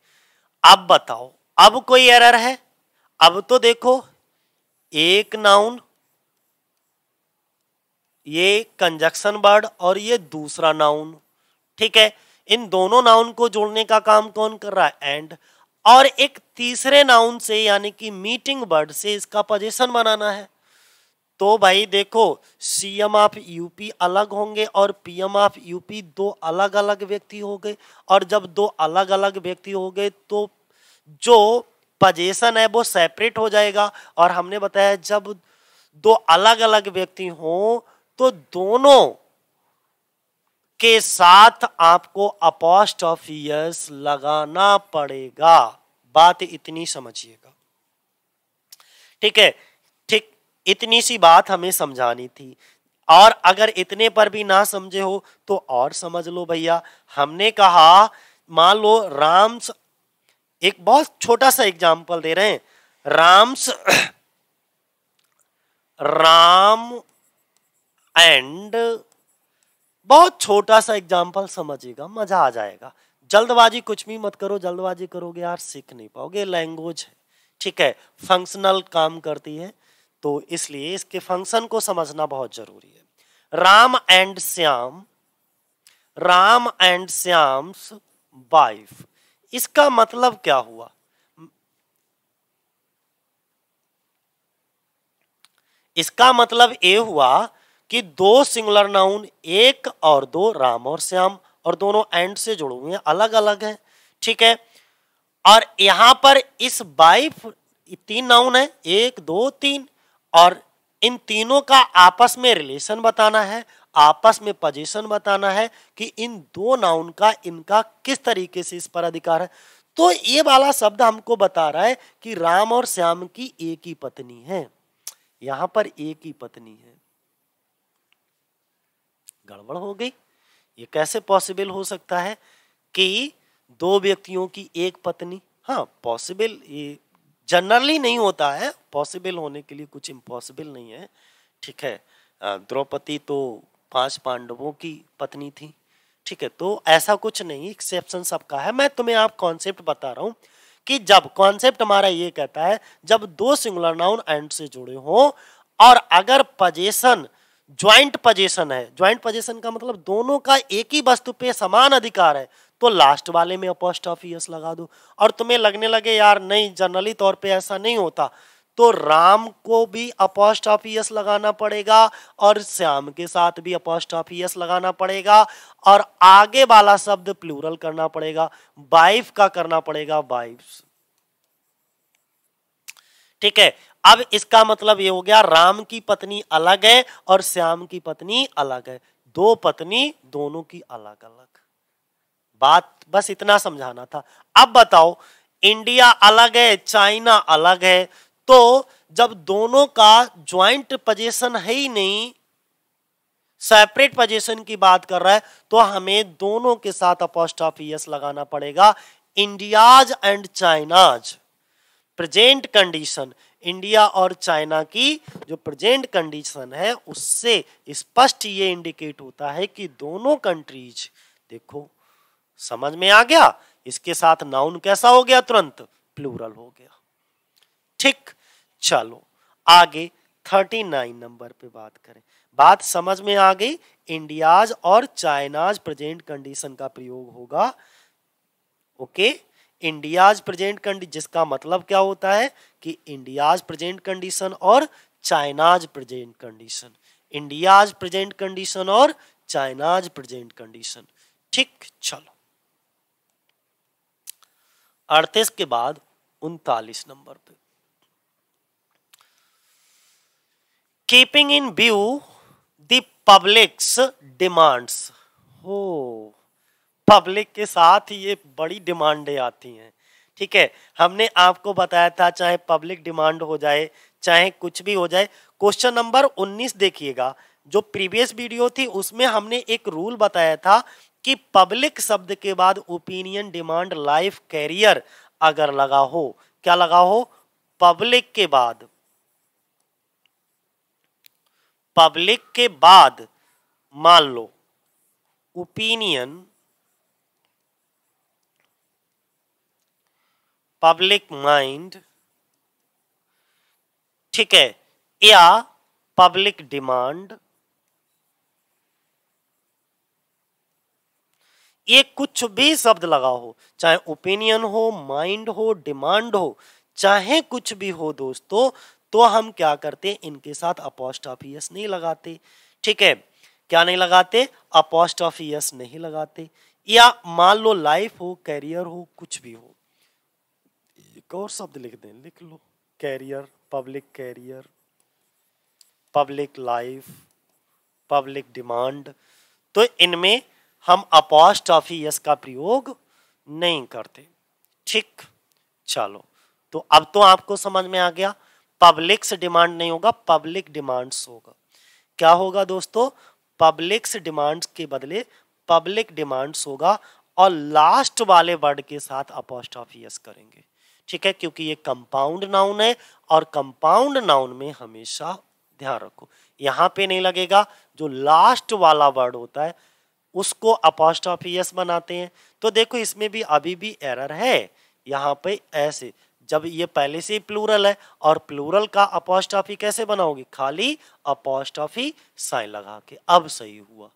अब बताओ अब कोई एरर है? अब तो देखो एक नाउन, ये कंजक्शन वर्ड और ये दूसरा नाउन, ठीक है, इन दोनों नाउन को जोड़ने का काम कौन कर रहा है, एंड, और एक तीसरे नाउन से यानी कि मीटिंग वर्ड से इसका पोजीशन बनाना है। तो भाई देखो सीएम ऑफ यूपी अलग होंगे और पीएम ऑफ यूपी, दो अलग अलग व्यक्ति हो गए, और जब दो अलग अलग व्यक्ति हो गए तो जो पोजीशन है वो सेपरेट हो जाएगा। और हमने बताया जब दो अलग अलग व्यक्ति हों तो दोनों के साथ आपको अपॉस्ट्रोफीस लगाना पड़ेगा। बात इतनी समझिएगा, ठीक है, ठीक इतनी सी बात हमें समझानी थी। और अगर इतने पर भी ना समझे हो तो और समझ लो भैया, हमने कहा मान लो राम्स, एक बहुत छोटा सा एग्जाम्पल दे रहे हैं, राम्स राम एंड, बहुत छोटा सा एग्जाम्पल समझिएगा, मजा आ जाएगा। जल्दबाजी कुछ भी मत करो, जल्दबाजी करोगे यार सीख नहीं पाओगे, लैंग्वेज है, ठीक है, फंक्शनल काम करती है, तो इसलिए इसके फंक्शन को समझना बहुत जरूरी है। Ram and Shyam, Ram and Shyam's wife, इसका मतलब क्या हुआ, इसका मतलब ये हुआ कि दो सिंगुलर नाउन एक और दो, राम और श्याम, और दोनों एंड से जुड़े हुए हैं, अलग अलग हैं, ठीक है। और यहां पर इस बाई तीन नाउन है, एक दो तीन, और इन तीनों का आपस में रिलेशन बताना है, आपस में पोजीशन बताना है कि इन दो नाउन का इनका किस तरीके से इस पर अधिकार है। तो ये वाला शब्द हमको बता रहा है कि राम और श्याम की एक ही पत्नी है, यहां पर एक ही पत्नी है। गड़बड़ हो गई, ये कैसे पॉसिबल हो सकता है कि दो व्यक्तियों की एक पत्नी? हाँ, पॉसिबल ये जनरली नहीं होता है, पॉसिबल होने के लिए कुछ इम्पॉसिबल नहीं है, ठीक है। द्रौपदी तो 5 पांडवों की पत्नी थी, ठीक है, तो ऐसा कुछ नहीं, एक्सेप्शन सबका है। मैं तुम्हें आप कॉन्सेप्ट बता रहा हूँ कि जब कॉन्सेप्ट हमारा ये कहता है जब दो सिंगुलर नाउन एंड से जुड़े हों और अगर पोजीशन ज्वाइंट पोजीशन है, ज्वाइंट पोजीशन का मतलब दोनों का एक ही वस्तु पे समान अधिकार है, तो लास्ट वाले में अपोस्ट्रोफी लगा दो। और तुम्हें लगने लगे यार नहीं, जनरली तौर पे ऐसा नहीं होता, तो राम को भी अपोस्ट्रोफी लगाना पड़ेगा और श्याम के साथ भी अपोस्ट्रोफी लगाना पड़ेगा, और आगे वाला शब्द प्लूरल करना पड़ेगा, वाइफ का करना पड़ेगा वाइफ्स, ठीक है। अब इसका मतलब ये हो गया राम की पत्नी अलग है और श्याम की पत्नी अलग है, दो पत्नी दोनों की अलग अलग। बात बस इतना समझाना था। अब बताओ, इंडिया अलग है, चाइना अलग है, तो जब दोनों का ज्वाइंट पोजीशन है ही नहीं, सेपरेट पोजीशन की बात कर रहा है, तो हमें दोनों के साथ अपोस्ट्रोफी एस लगाना पड़ेगा। India's and China's, present condition, India और चाइना की जो प्रेजेंट कंडीशन है उससे स्पष्ट ये इंडिकेट होता है कि दोनों कंट्रीज, देखो समझ में आ गया, इसके साथ नाउन कैसा हो गया, तुरंत प्लूरल हो गया, ठीक। चलो आगे 39 नंबर पे बात करें। बात समझ में आ गई, इंडियाज और चाइनाज प्रेजेंट कंडीशन का प्रयोग होगा, ओके। इंडियाज प्रेजेंट कंडीशन, जिसका मतलब क्या होता है कि इंडियाज प्रेजेंट कंडीशन और China's present condition, India's present condition और चाइनाज प्रेजेंट कंडीशन, ठीक। चलो 38 के बाद 39 नंबर पे, keeping in view the public's demands, हो पब्लिक के साथ ये बड़ी डिमांडें आती हैं, ठीक है। हमने आपको बताया था चाहे पब्लिक डिमांड हो जाए चाहे कुछ भी हो जाए। क्वेश्चन नंबर 19 देखिएगा, जो प्रीवियस वीडियो थी उसमें हमने एक रूल बताया था कि पब्लिक शब्द के बाद ओपिनियन, डिमांड, लाइफ, कैरियर अगर लगा हो, क्या लगा हो, पब्लिक के बाद, पब्लिक के बाद मान लो ओपिनियन, पब्लिक माइंड, ठीक है, या पब्लिक डिमांड, ये कुछ भी शब्द लगा हो, चाहे ओपिनियन हो, माइंड हो, डिमांड हो, चाहे कुछ भी हो दोस्तों, तो हम क्या करते, इनके साथ अपोस्ट्रोफी एस नहीं लगाते, ठीक है। क्या नहीं लगाते, अपोस्ट्रोफी एस नहीं लगाते। या मान लो लाइफ हो, कैरियर हो, कुछ भी हो, एक और शब्द लिख दें, लिख लो career, public career, public life, public demand, तो इनमें हम अपोस्ट्रोफी एस का प्रयोग नहीं करते, ठीक। चलो तो अब तो आपको समझ में आ गया, पब्लिक्स डिमांड नहीं होगा, पब्लिक डिमांड्स होगा। क्या होगा दोस्तों, पब्लिक्स डिमांड्स के बदले पब्लिक डिमांड्स होगा, और लास्ट वाले वर्ड के साथ अपोस्ट्रोफी एस करेंगे, ठीक है, क्योंकि ये कंपाउंड नाउन है और कंपाउंड नाउन में हमेशा ध्यान रखो, यहाँ पे नहीं लगेगा। जो लास्ट वाला वर्ड होता है उसको अपोस्ट्रोफी एस बनाते हैं। तो देखो इसमें भी अभी भी एरर है, यहाँ पे ऐसे, जब ये पहले से ही प्लूरल है, और प्लूरल का अपोस्ट्रोफी कैसे बनाओगे, खाली अपोस्ट्रोफी साइन लगा के। अब सही हुआ,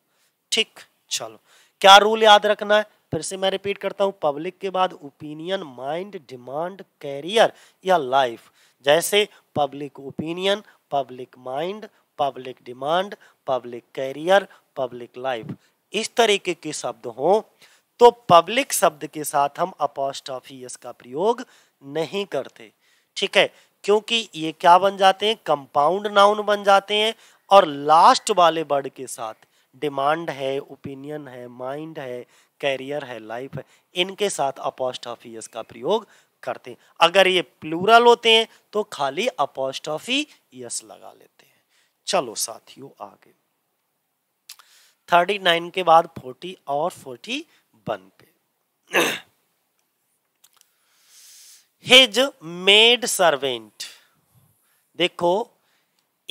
ठीक। चलो क्या रूल याद रखना है, फिर से मैं रिपीट करता हूँ, पब्लिक के बाद ओपिनियन, माइंड, डिमांड, कैरियर या लाइफ, जैसे public opinion, public mind, public demand, public career, public life, इस तरीके के शब्द हों तो पब्लिक शब्द के साथ हम अपॉस्ट्रॉफी एस का प्रयोग नहीं करते, ठीक है, क्योंकि ये क्या बन जाते हैं, कंपाउंड नाउन बन जाते हैं। और लास्ट वाले वर्ड के साथ डिमांड है, ओपिनियन है, माइंड है, कैरियर है, लाइफ है, इनके साथ अपॉस्ट्रॉफी एस का प्रयोग करते हैं। अगर ये प्लूरल होते हैं तो खाली अपॉस्ट्रॉफी एस लगा लेते हैं। चलो साथियों आगे 39 के बाद 40 और 41 पे। हिज मेड सर्वेंट, देखो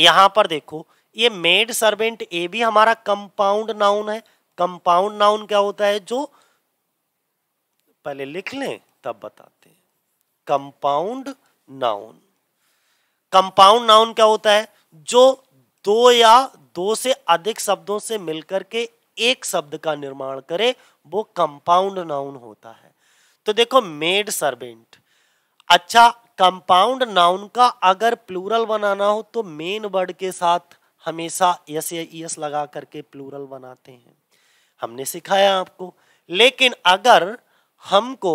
यहां पर देखो ये मेड सर्वेंट ये भी हमारा कंपाउंड नाउन है। कंपाउंड नाउन क्या होता है, जो पहले लिख लें तब बताते हैं। कंपाउंड नाउन, कंपाउंड नाउन क्या होता है, जो दो या दो से अधिक शब्दों से मिलकर के एक शब्द का निर्माण करे वो कंपाउंड नाउन होता है। तो देखो मेड सर्वेंट, अच्छा कंपाउंड नाउन का अगर प्लूरल बनाना हो तो मेन वर्ड के साथ हमेशा एस या एस लगा करके प्लूरल बनाते हैं, हमने सिखाया आपको। लेकिन अगर हमको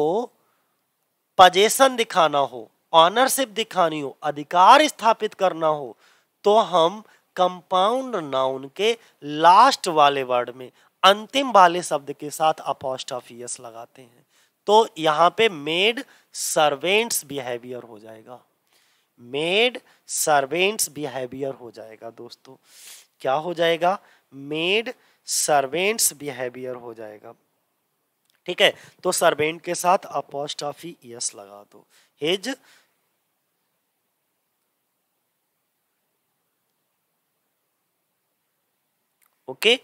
पजेशन दिखाना हो, ऑनरशिप दिखानी हो, अधिकार स्थापित करना हो तो हम कंपाउंड नाउन के लास्ट वाले वर्ड में अंतिम वाले शब्द के साथ अपॉस्ट्रॉफी एस लगाते हैं। तो यहाँ पे मेड सर्वेंट्स बिहेवियर हो जाएगा, मेड सर्वेंट्स बिहेवियर हो जाएगा दोस्तों। क्या हो जाएगा, मेड सर्वेंट्स बिहेवियर हो जाएगा, ठीक है। तो सर्वेंट के साथ अपॉस्ट्रॉफी एस लगा दो। हिज ओके,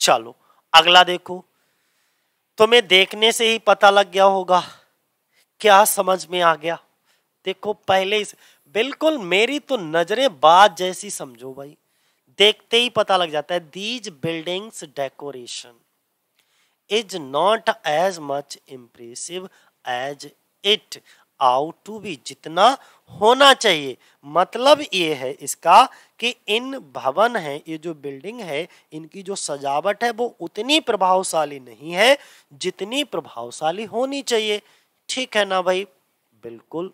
चलो अगला देखो, तुम्हें देखने से ही पता लग गया होगा, क्या समझ में आ गया। देखो पहले इस बिल्कुल मेरी तो नजरें बात जैसी समझो भाई, देखते ही पता लग जाता है। These buildings decoration is not as much impressive as it ought to be, जितना होना चाहिए। मतलब ये है इसका कि इन भवन है, ये जो बिल्डिंग है, इनकी जो सजावट है वो उतनी प्रभावशाली नहीं है जितनी प्रभावशाली होनी चाहिए, ठीक है ना भाई, बिल्कुल।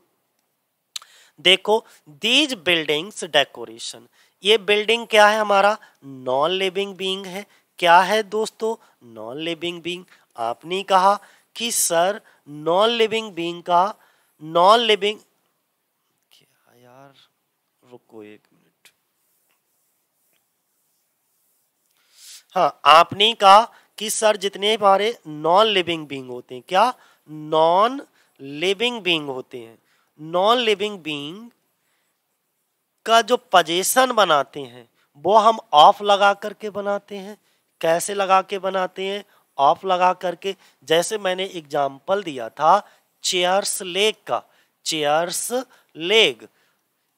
देखो दीज बिल्डिंग्स डेकोरेशन, ये बिल्डिंग क्या है, हमारा नॉन लिविंग बीइंग है। क्या है दोस्तों, नॉन लिविंग बीइंग। आपने कहा कि सर नॉन लिविंग बीइंग का नॉन लिविंग क्या यार, रुको एक मिनट, हाँ आपने कहा कि सर जितने हमारे नॉन लिविंग बीइंग होते हैं, क्या नॉन लिविंग बीइंग होते हैं, नॉन लिविंग बीइंग का जो पजेशन बनाते हैं वो हम ऑफ लगा करके बनाते हैं। कैसे लगा के बनाते हैं, ऑफ लगा करके। जैसे मैंने एग्जाम्पल दिया था चेयर्स लेग का, चेयर्स लेग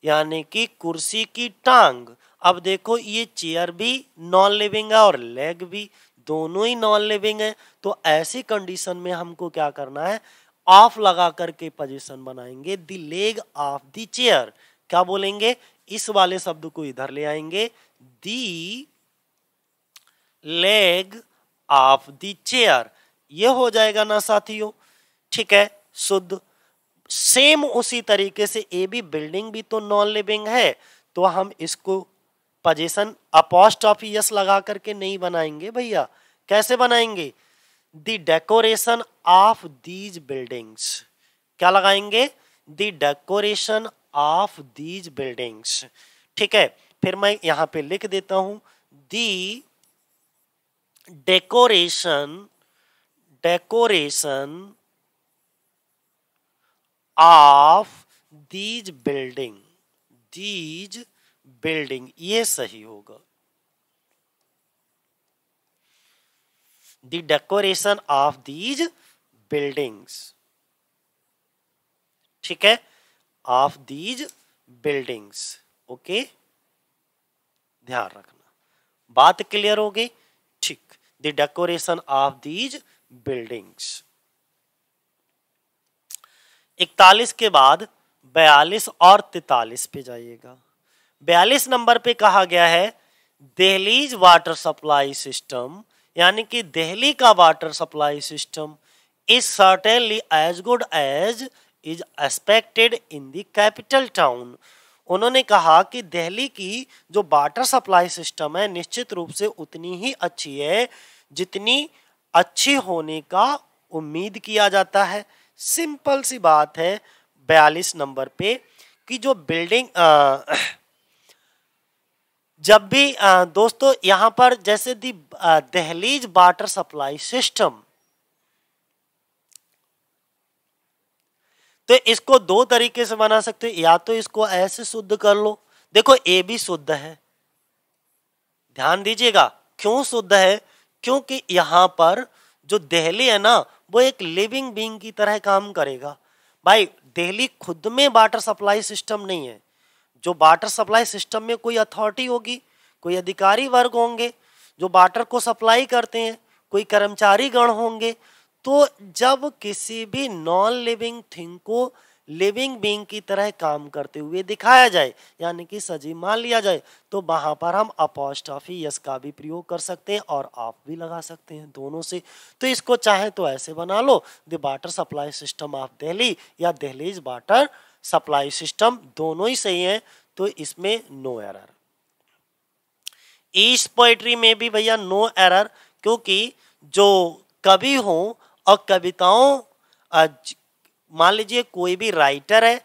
यानी कि कुर्सी की टांग। अब देखो ये चेयर भी नॉन लिविंग है और लेग भी, दोनों ही नॉन लिविंग है। तो ऐसी कंडीशन में हमको क्या करना है, ऑफ लगा करके पोजीशन बनाएंगे, the leg of the chair. क्या बोलेंगे, इस वाले शब्द को इधर ले आएंगे, the leg of the chair, ये हो जाएगा ना साथियों, ठीक है शुद्ध। सेम उसी तरीके से ए भी बिल्डिंग भी तो नॉन लिविंग है, तो हम इसको पोजीशन अपॉस्ट्रॉफी एस लगा करके नहीं बनाएंगे भैया। कैसे बनाएंगे, the decoration of these buildings, क्या लगाएंगे, the decoration of these buildings, ठीक है। फिर मैं यहाँ पे लिख देता हूँ the decoration, decoration of these building, these building, ये सही होगा। The decoration of these buildings, ठीक है, ऑफ दीज बिल्डिंग्स, ओके, ध्यान रखना। बात क्लियर हो गई, ठीक। The decoration of these buildings. 41 के बाद 42 और 43 पे जाइएगा। 42 नंबर पे कहा गया है दिल्लीज वाटर सप्लाई सिस्टम, यानी कि दिल्ली का water supply system is certainly as good as is expected in the capital town. उन्होंने कहा कि दिल्ली की जो वाटर सप्लाई सिस्टम है निश्चित रूप से उतनी ही अच्छी है जितनी अच्छी होने का उम्मीद किया जाता है। सिंपल सी बात है 42 नंबर पे कि जो बिल्डिंग जब भी दोस्तों यहाँ पर जैसे दी दहलीज वाटर सप्लाई सिस्टम, तो इसको दो तरीके से बना सकते हो, या तो इसको ऐसे शुद्ध कर लो, देखो ए भी शुद्ध है, ध्यान दीजिएगा क्यों शुद्ध है, क्योंकि यहाँ पर जो दिल्ली है ना वो एक लिविंग बीइंग की तरह काम करेगा। भाई दिल्ली खुद में वाटर सप्लाई सिस्टम नहीं है, जो वाटर सप्लाई सिस्टम में कोई अथॉरिटी होगी, कोई अधिकारी वर्ग होंगे जो वाटर को सप्लाई करते हैं, कोई कर्मचारी गण होंगे। तो जब किसी भी नॉन लिविंग थिंग को लिविंग बीइंग की तरह काम करते हुए दिखाया जाए, यानी कि सजीव मान लिया जाए, तो वहाँ पर हम अपॉस्ट्रॉफी यस का भी प्रयोग कर सकते हैं और आप भी लगा सकते हैं दोनों से। तो इसको चाहे तो ऐसे बना लो the water supply system of Delhi या दिल्लीज वाटर सप्लाई सिस्टम, दोनों ही सही हैं, तो इसमें नो एरर। ईश पोइट्री में भी भैया नो एरर, क्योंकि जो कवि हो और कविताओं, मान लीजिए कोई भी राइटर है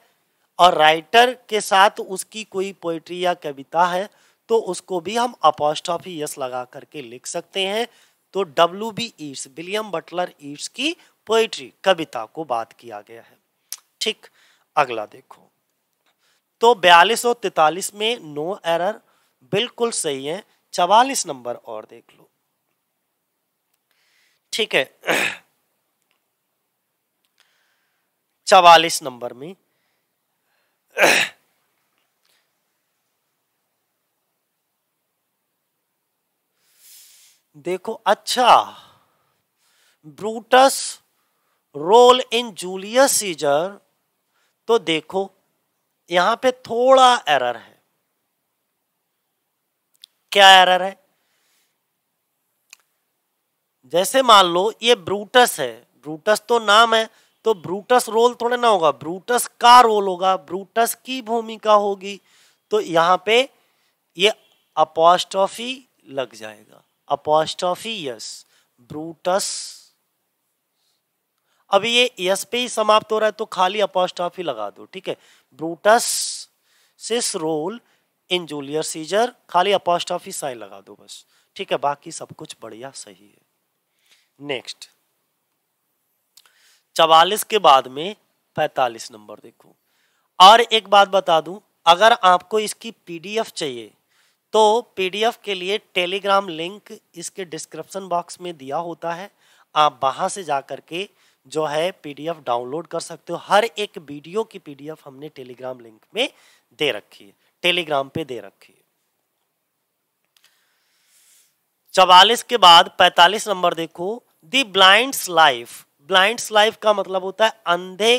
और राइटर के साथ उसकी कोई पोइट्री या कविता है, तो उसको भी हम अपॉस्ट्रॉफी यस लगा करके लिख सकते हैं। तो W.B. Yeats, William Butler Yeats की पोइट्री कविता को बात किया गया है। ठीक, अगला देखो तो 42 और 43 में नो एरर बिल्कुल सही है। 44 नंबर और देख लो, ठीक है। 44 नंबर में देखो, अच्छा Brutus role in Julius Caesar, तो देखो यहां पे थोड़ा एरर है। क्या एरर है? जैसे मान लो ये ब्रूटस है, ब्रूटस तो नाम है, तो ब्रूटस रोल थोड़े ना होगा, ब्रूटस का रोल होगा, ब्रूटस की भूमिका होगी। तो यहाँ पे ये अपॉस्ट्रॉफी लग जाएगा, अपॉस्ट्रॉफी यस ब्रूटस। अब ये यस पे ही समाप्त हो रहा है, तो खाली अपॉस्ट्रॉफी लगा दो, ठीक है। Brutus sis role in Julius Caesar, खाली अपॉस्ट्रॉफी साइन लगा दो बस, ठीक है। बाकी सब कुछ बढ़िया सही है। नेक्स्ट 44 के बाद में 45 नंबर देखो। और एक बात बता दूं, अगर आपको इसकी PDF चाहिए तो PDF के लिए टेलीग्राम लिंक इसके डिस्क्रिप्शन बॉक्स में दिया होता है, आप वहां से जा करके जो है PDF डाउनलोड कर सकते हो। हर एक वीडियो की PDF हमने टेलीग्राम लिंक में दे रखी है, टेलीग्राम पे दे रखी है। 44 के बाद 45 नंबर देखो, the blinds life. Blinds life का मतलब होता है अंधे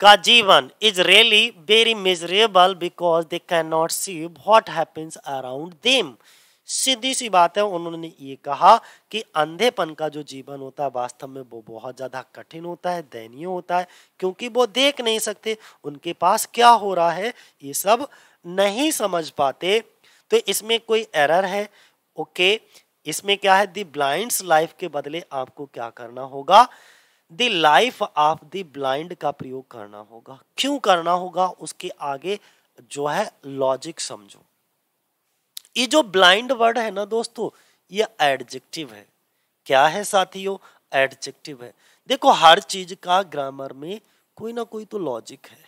का जीवन। Is really very miserable because they can not see what happens around them. सीधी सी बात है, उन्होंने ये कहा कि अंधेपन का जो जीवन होता है वास्तव में वो बहुत ज़्यादा कठिन होता है, दयनीय होता है, क्योंकि वो देख नहीं सकते उनके पास क्या हो रहा है, ये सब नहीं समझ पाते। तो इसमें कोई एरर है? ओके, इसमें क्या है, दी ब्लाइंड्स लाइफ के बदले आपको क्या करना होगा, the life of the blind का प्रयोग करना होगा। क्यों करना होगा, उसके आगे जो है लॉजिक समझो। ये जो ब्लाइंड वर्ड है ना दोस्तों, ये एडजेक्टिव है। क्या है साथियों? एडजेक्टिव है। देखो हर चीज का ग्रामर में कोई ना कोई तो लॉजिक है,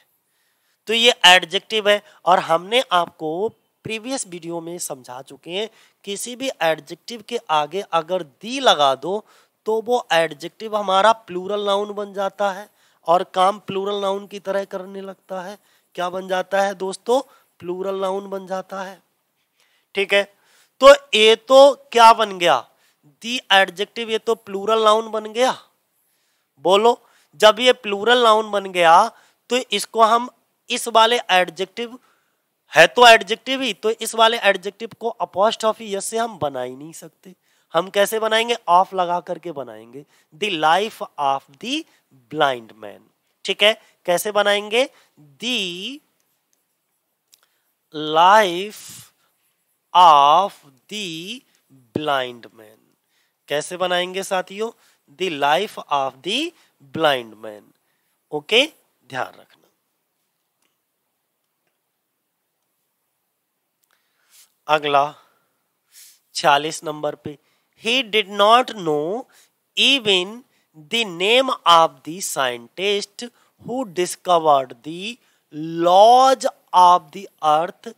तो ये एडजेक्टिव है। और हमने आपको प्रीवियस वीडियो में समझा चुके हैं, किसी भी एडजेक्टिव के आगे अगर दी लगा दो तो वो एडजेक्टिव हमारा प्लूरल नाउन बन जाता है और काम प्लूरल नाउन की तरह करने लगता है। क्या बन जाता है दोस्तों? प्लूरल नाउन बन जाता है, ठीक है। तो ये तो क्या बन गया, दी एडजेक्टिव, ये तो प्लूरल नाउन बन गया। बोलो, जब ये प्लूरल नाउन बन गया तो इसको हम इस वाले एडजेक्टिव है तो एडजेक्टिव ही, तो इस वाले एडजेक्टिव को अपॉस्ट्रोफी यस से हम बना ही नहीं सकते। हम कैसे बनाएंगे? ऑफ लगा करके बनाएंगे। The life of the blind man, ठीक है, कैसे बनाएंगे? The life of the blind man, कैसे बनाएंगे साथियों? The life of the blind man, okay, ध्यान रखना। अगला 46 नंबर पे, he did not know even the name of the scientist who discovered the laws of the earth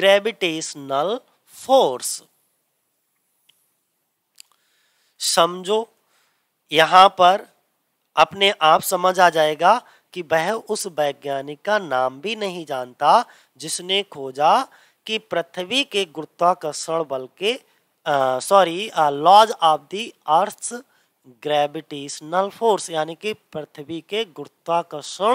gravitational force. समझो यहाँ पर अपने आप समझ आ जाएगा कि वह उस वैज्ञानिक का नाम भी नहीं जानता जिसने खोजा कि पृथ्वी के गुरुत्वाकर्षण बल के laws of the earth gravitational force, यानी कि पृथ्वी के गुरुत्वाकर्षण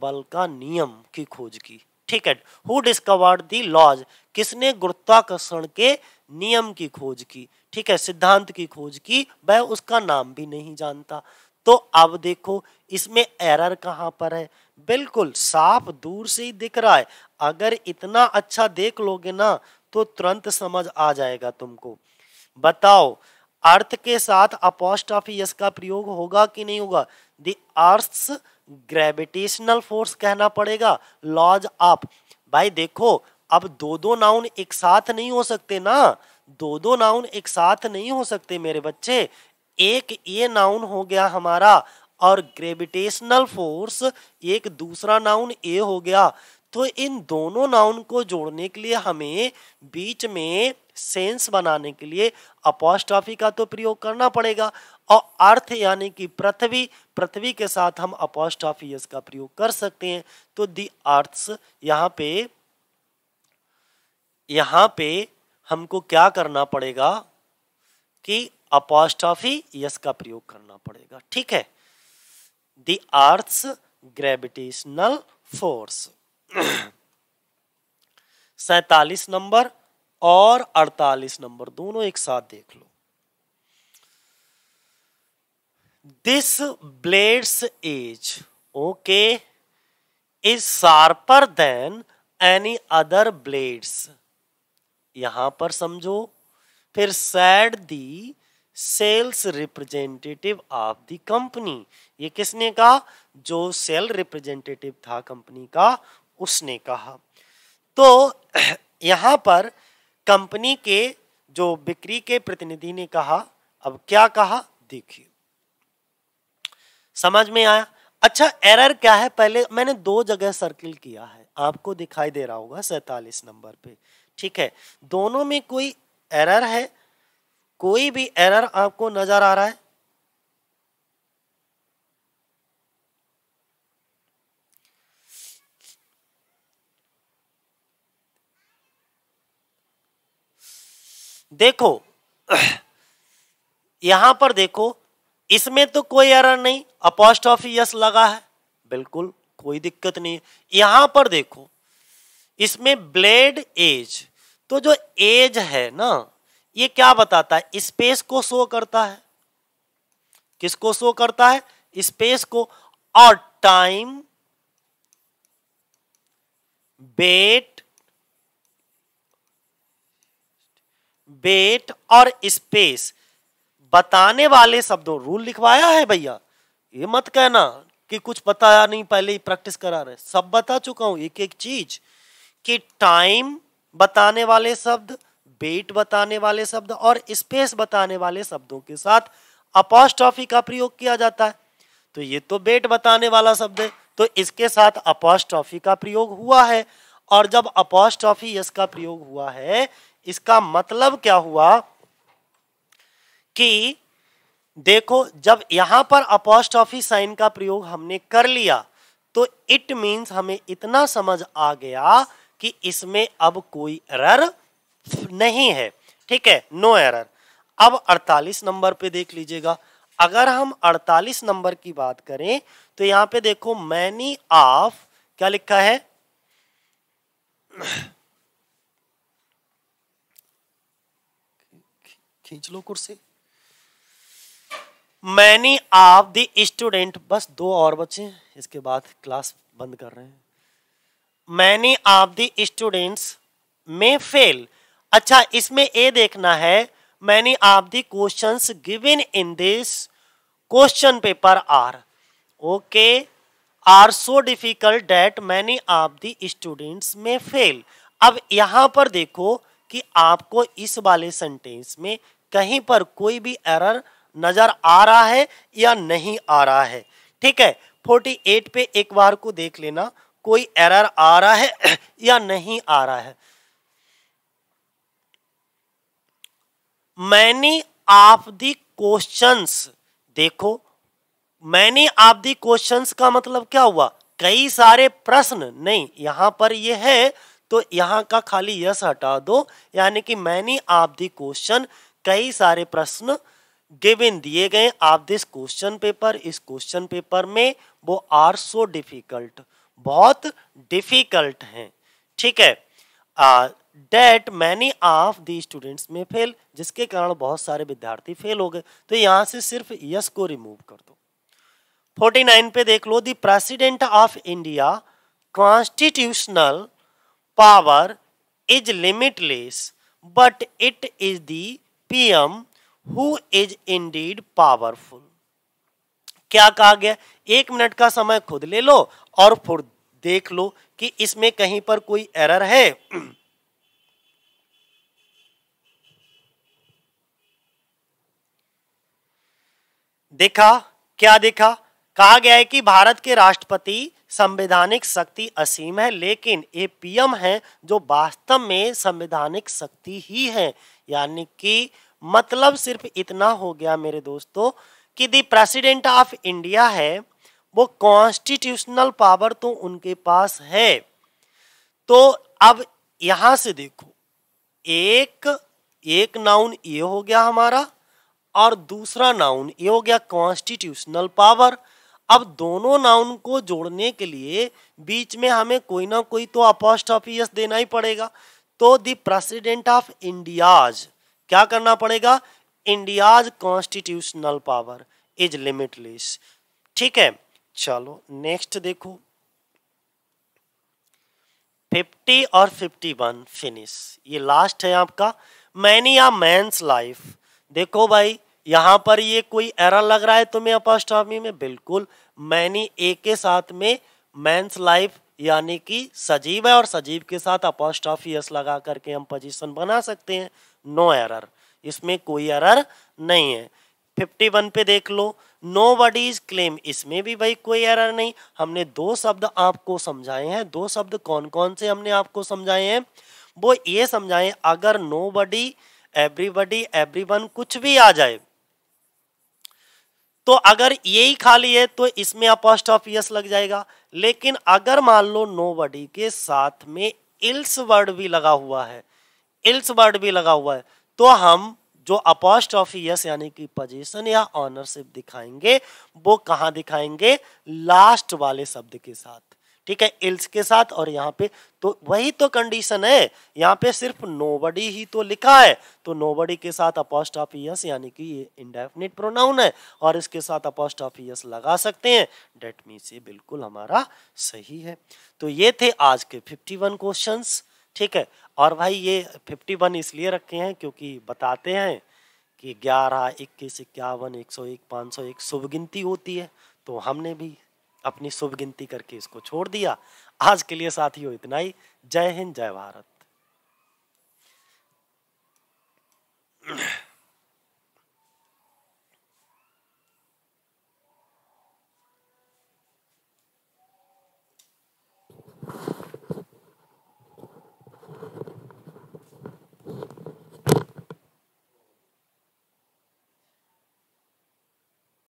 बल का नियम की खोज की, ठीक है। हु डिस्कवर्ड द लॉज, किसने गुरुत्वाकर्षण के नियम की खोज की, ठीक है, सिद्धांत की खोज की, वह उसका नाम भी नहीं जानता। तो अब देखो इसमें एरर कहाँ पर है, बिल्कुल साफ दूर से ही दिख रहा है। अगर इतना अच्छा देख लोगे ना तो तुरंत समझ आ जाएगा तुमको। बताओ अर्थ के साथ अपॉस्ट्रोफी यस का प्रयोग होगा कि नहीं होगा? द अर्थ्स ग्रेविटेशनल फोर्स कहना पड़ेगा, लॉज ऑफ। भाई देखो अब दो नाउन एक साथ नहीं हो सकते ना, दो नाउन एक साथ नहीं हो सकते मेरे बच्चे। एक ये नाउन हो गया हमारा और ग्रेविटेशनल फोर्स एक दूसरा नाउन ए हो गया, तो इन दोनों नाउन को जोड़ने के लिए हमें बीच में सेंस बनाने के लिए अपॉस्ट्रोफी का तो प्रयोग करना पड़ेगा। और अर्थ यानी कि पृथ्वी, पृथ्वी के साथ हम अपॉस्ट्रोफी यस का प्रयोग कर सकते हैं। तो द अर्थ्स यहाँ पे हमको क्या करना पड़ेगा कि अपॉस्ट्रोफी यस का प्रयोग करना पड़ेगा, ठीक है। The earth's gravitational force 47 number और 48 नंबर दोनों एक साथ देख लो। This blade's edge okay is sharper than any other blades. यहां पर समझो, फिर said the sales representative of the company, ये किसने कहा? जो सेल रिप्रेजेंटेटिव था कंपनी का, उसने कहा। तो यहाँ पर कंपनी के जो बिक्री के प्रतिनिधि ने कहा, अब क्या कहा देखिए, समझ में आया? अच्छा एरर क्या है, पहले मैंने दो जगह सर्किल किया है, आपको दिखाई दे रहा होगा 47 नंबर पे, ठीक है। दोनों में कोई एरर है? कोई भी एरर आपको नजर आ रहा है? देखो यहां पर देखो, इसमें तो कोई एरर नहीं, अपॉस्ट्रोफी यस लगा है, बिल्कुल कोई दिक्कत नहीं। यहां पर देखो इसमें ब्लेड एज, तो जो एज है ना ये क्या बताता है? स्पेस को शो करता है, किसको शो करता है? स्पेस को। और टाइम वेट और स्पेस बताने वाले शब्दों, रूल लिखवाया है भैया, ये मत कहना कि कुछ पता या नहीं, पहले ही प्रैक्टिस करा रहे, सब बता चुका हूं एक एक चीज, कि टाइम बताने वाले शब्द, वेट बताने वाले शब्द और स्पेस बताने वाले शब्दों के साथ अपॉस्ट्रोफी का प्रयोग किया जाता है। तो ये तो वेट बताने वाला शब्द है, तो इसके साथ अपॉस्ट्रोफी का प्रयोग हुआ है। और जब अपॉस्ट्रोफी यस का प्रयोग हुआ है, इसका मतलब क्या हुआ कि देखो जब यहां पर अपॉस्ट्रोफी साइन का प्रयोग हमने कर लिया, तो इट मींस हमें इतना समझ आ गया कि इसमें अब कोई एरर नहीं है, ठीक है, नो एरर। अब 48 नंबर पे देख लीजिएगा, अगर हम 48 नंबर की बात करें तो यहां पे देखो मैनी ऑफ क्या लिखा है, खींच लो कुर्सी, मैनी ऑफ द स्टूडेंट, बस दो और बचे इसके बाद क्लास बंद कर रहे हैं, मैनी ऑफ द स्टूडेंट्स में फेल। अच्छा इसमें ये देखना है many of the questions given in this question paper are okay are so difficult that many of the students में फेल। अब यहाँ पर देखो कि आपको इस वाले सेंटेंस में कहीं पर कोई भी एरर नज़र आ रहा है या नहीं आ रहा है, ठीक है। 48 पे एक बार को देख लेना कोई एरर आ रहा है या नहीं आ रहा है। मैनी ऑफ द क्वेश्चंस, देखो मैनी ऑफ द क्वेश्चंस का मतलब क्या हुआ, कई सारे प्रश्न नहीं, यहाँ पर ये है तो यहाँ का खाली यस हटा दो, यानी कि मैनी ऑफ द क्वेश्चन कई सारे प्रश्न गिवन दिए गए आप दिस क्वेश्चन पेपर, इस क्वेश्चन पेपर में, वो आर सो डिफिकल्ट, बहुत डिफिकल्ट हैं, ठीक है। That many of the students में फेल, जिसके कारण बहुत सारे विद्यार्थी फेल हो गए, तो यहाँ से सिर्फ यस को रिमूव कर दो। 49 पे देख लो, the president of India constitutional power is limitless but it is the PM who is indeed powerful. क्या कहा गया, 1 मिनट का समय खुद ले लो और फिर देख लो कि इसमें कहीं पर कोई एरर है। देखा क्या देखा, कहा गया है कि भारत के राष्ट्रपति संवैधानिक शक्ति असीम है, लेकिन ये पीएम है जो वास्तव में संवैधानिक शक्ति ही है, यानी कि मतलब सिर्फ इतना हो गया मेरे दोस्तों कि द प्रेसिडेंट ऑफ इंडिया है वो कॉन्स्टिट्यूशनल पावर तो उनके पास है। तो अब यहां से देखो एक नाउन ये हो गया हमारा और दूसरा नाउन ये हो गया कॉन्स्टिट्यूशनल पावर। अब दोनों नाउन को जोड़ने के लिए बीच में हमें कोई ना कोई तो अपॉस्ट्रॉफी एस देना ही पड़ेगा, तो द प्रेसिडेंट ऑफ इंडियाज क्या करना पड़ेगा, India's constitutional power is limitless, ठीक है। चलो नेक्स्ट देखो 50 और 51 फिनिश, ये लास्ट है आपका। मैनी अ मैन्स लाइफ, देखो भाई यहाँ पर ये कोई एरर लग रहा है तुम्हें अपॉस्ट्रॉफी में, बिल्कुल मैनी ए के साथ में मैन्स लाइफ यानी कि सजीव है और सजीव के साथ अपॉस्ट्रॉफी एस लगा करके हम पोजीशन बना सकते हैं, नो एरर, इसमें कोई एरर नहीं है। 51 पे देख लो नो बडीज क्लेम, इसमें भी भाई कोई एरर नहीं, हमने दो शब्द आपको समझाए हैं, दो शब्द कौन कौन से हमने आपको समझाए हैं, वो ये समझाएं अगर नो बडी एवरीबडी एवरीवन कुछ भी आ जाए तो अगर यही खाली है तो इसमें अपॉस्ट्रॉफी एस लग जाएगा, लेकिन अगर मान लो नोबडी के साथ में इल्स वर्ड भी लगा हुआ है, इल्स वर्ड भी लगा हुआ है, तो हम जो अपॉस्ट्रॉफी एस यानी कि पोजीशन या ऑनरशिप दिखाएंगे वो कहाँ दिखाएंगे, लास्ट वाले शब्द के साथ, ठीक है, इल्स के साथ। और यहाँ पे तो वही तो कंडीशन है, यहाँ पे सिर्फ नोबडी ही तो लिखा है, तो नोबडी के साथ अपॉस्ट्रॉफी एस यानी कि ये इंडेफिनिट प्रोनाउन है और इसके साथ अपॉस्ट्रॉफी एस लगा सकते हैं, डेट मीन्स ये बिल्कुल हमारा सही है। तो ये थे आज के 51 क्वेश्चंस, ठीक है। और भाई ये 51 इसलिए रखे हैं क्योंकि बताते हैं कि 11, 21, 51, 101, 501 शुभ गिनती होती है, तो हमने भी अपनी शुभ गिनती करके इसको छोड़ दिया। आज के लिए साथियों इतना ही, जय हिंद जय भारत।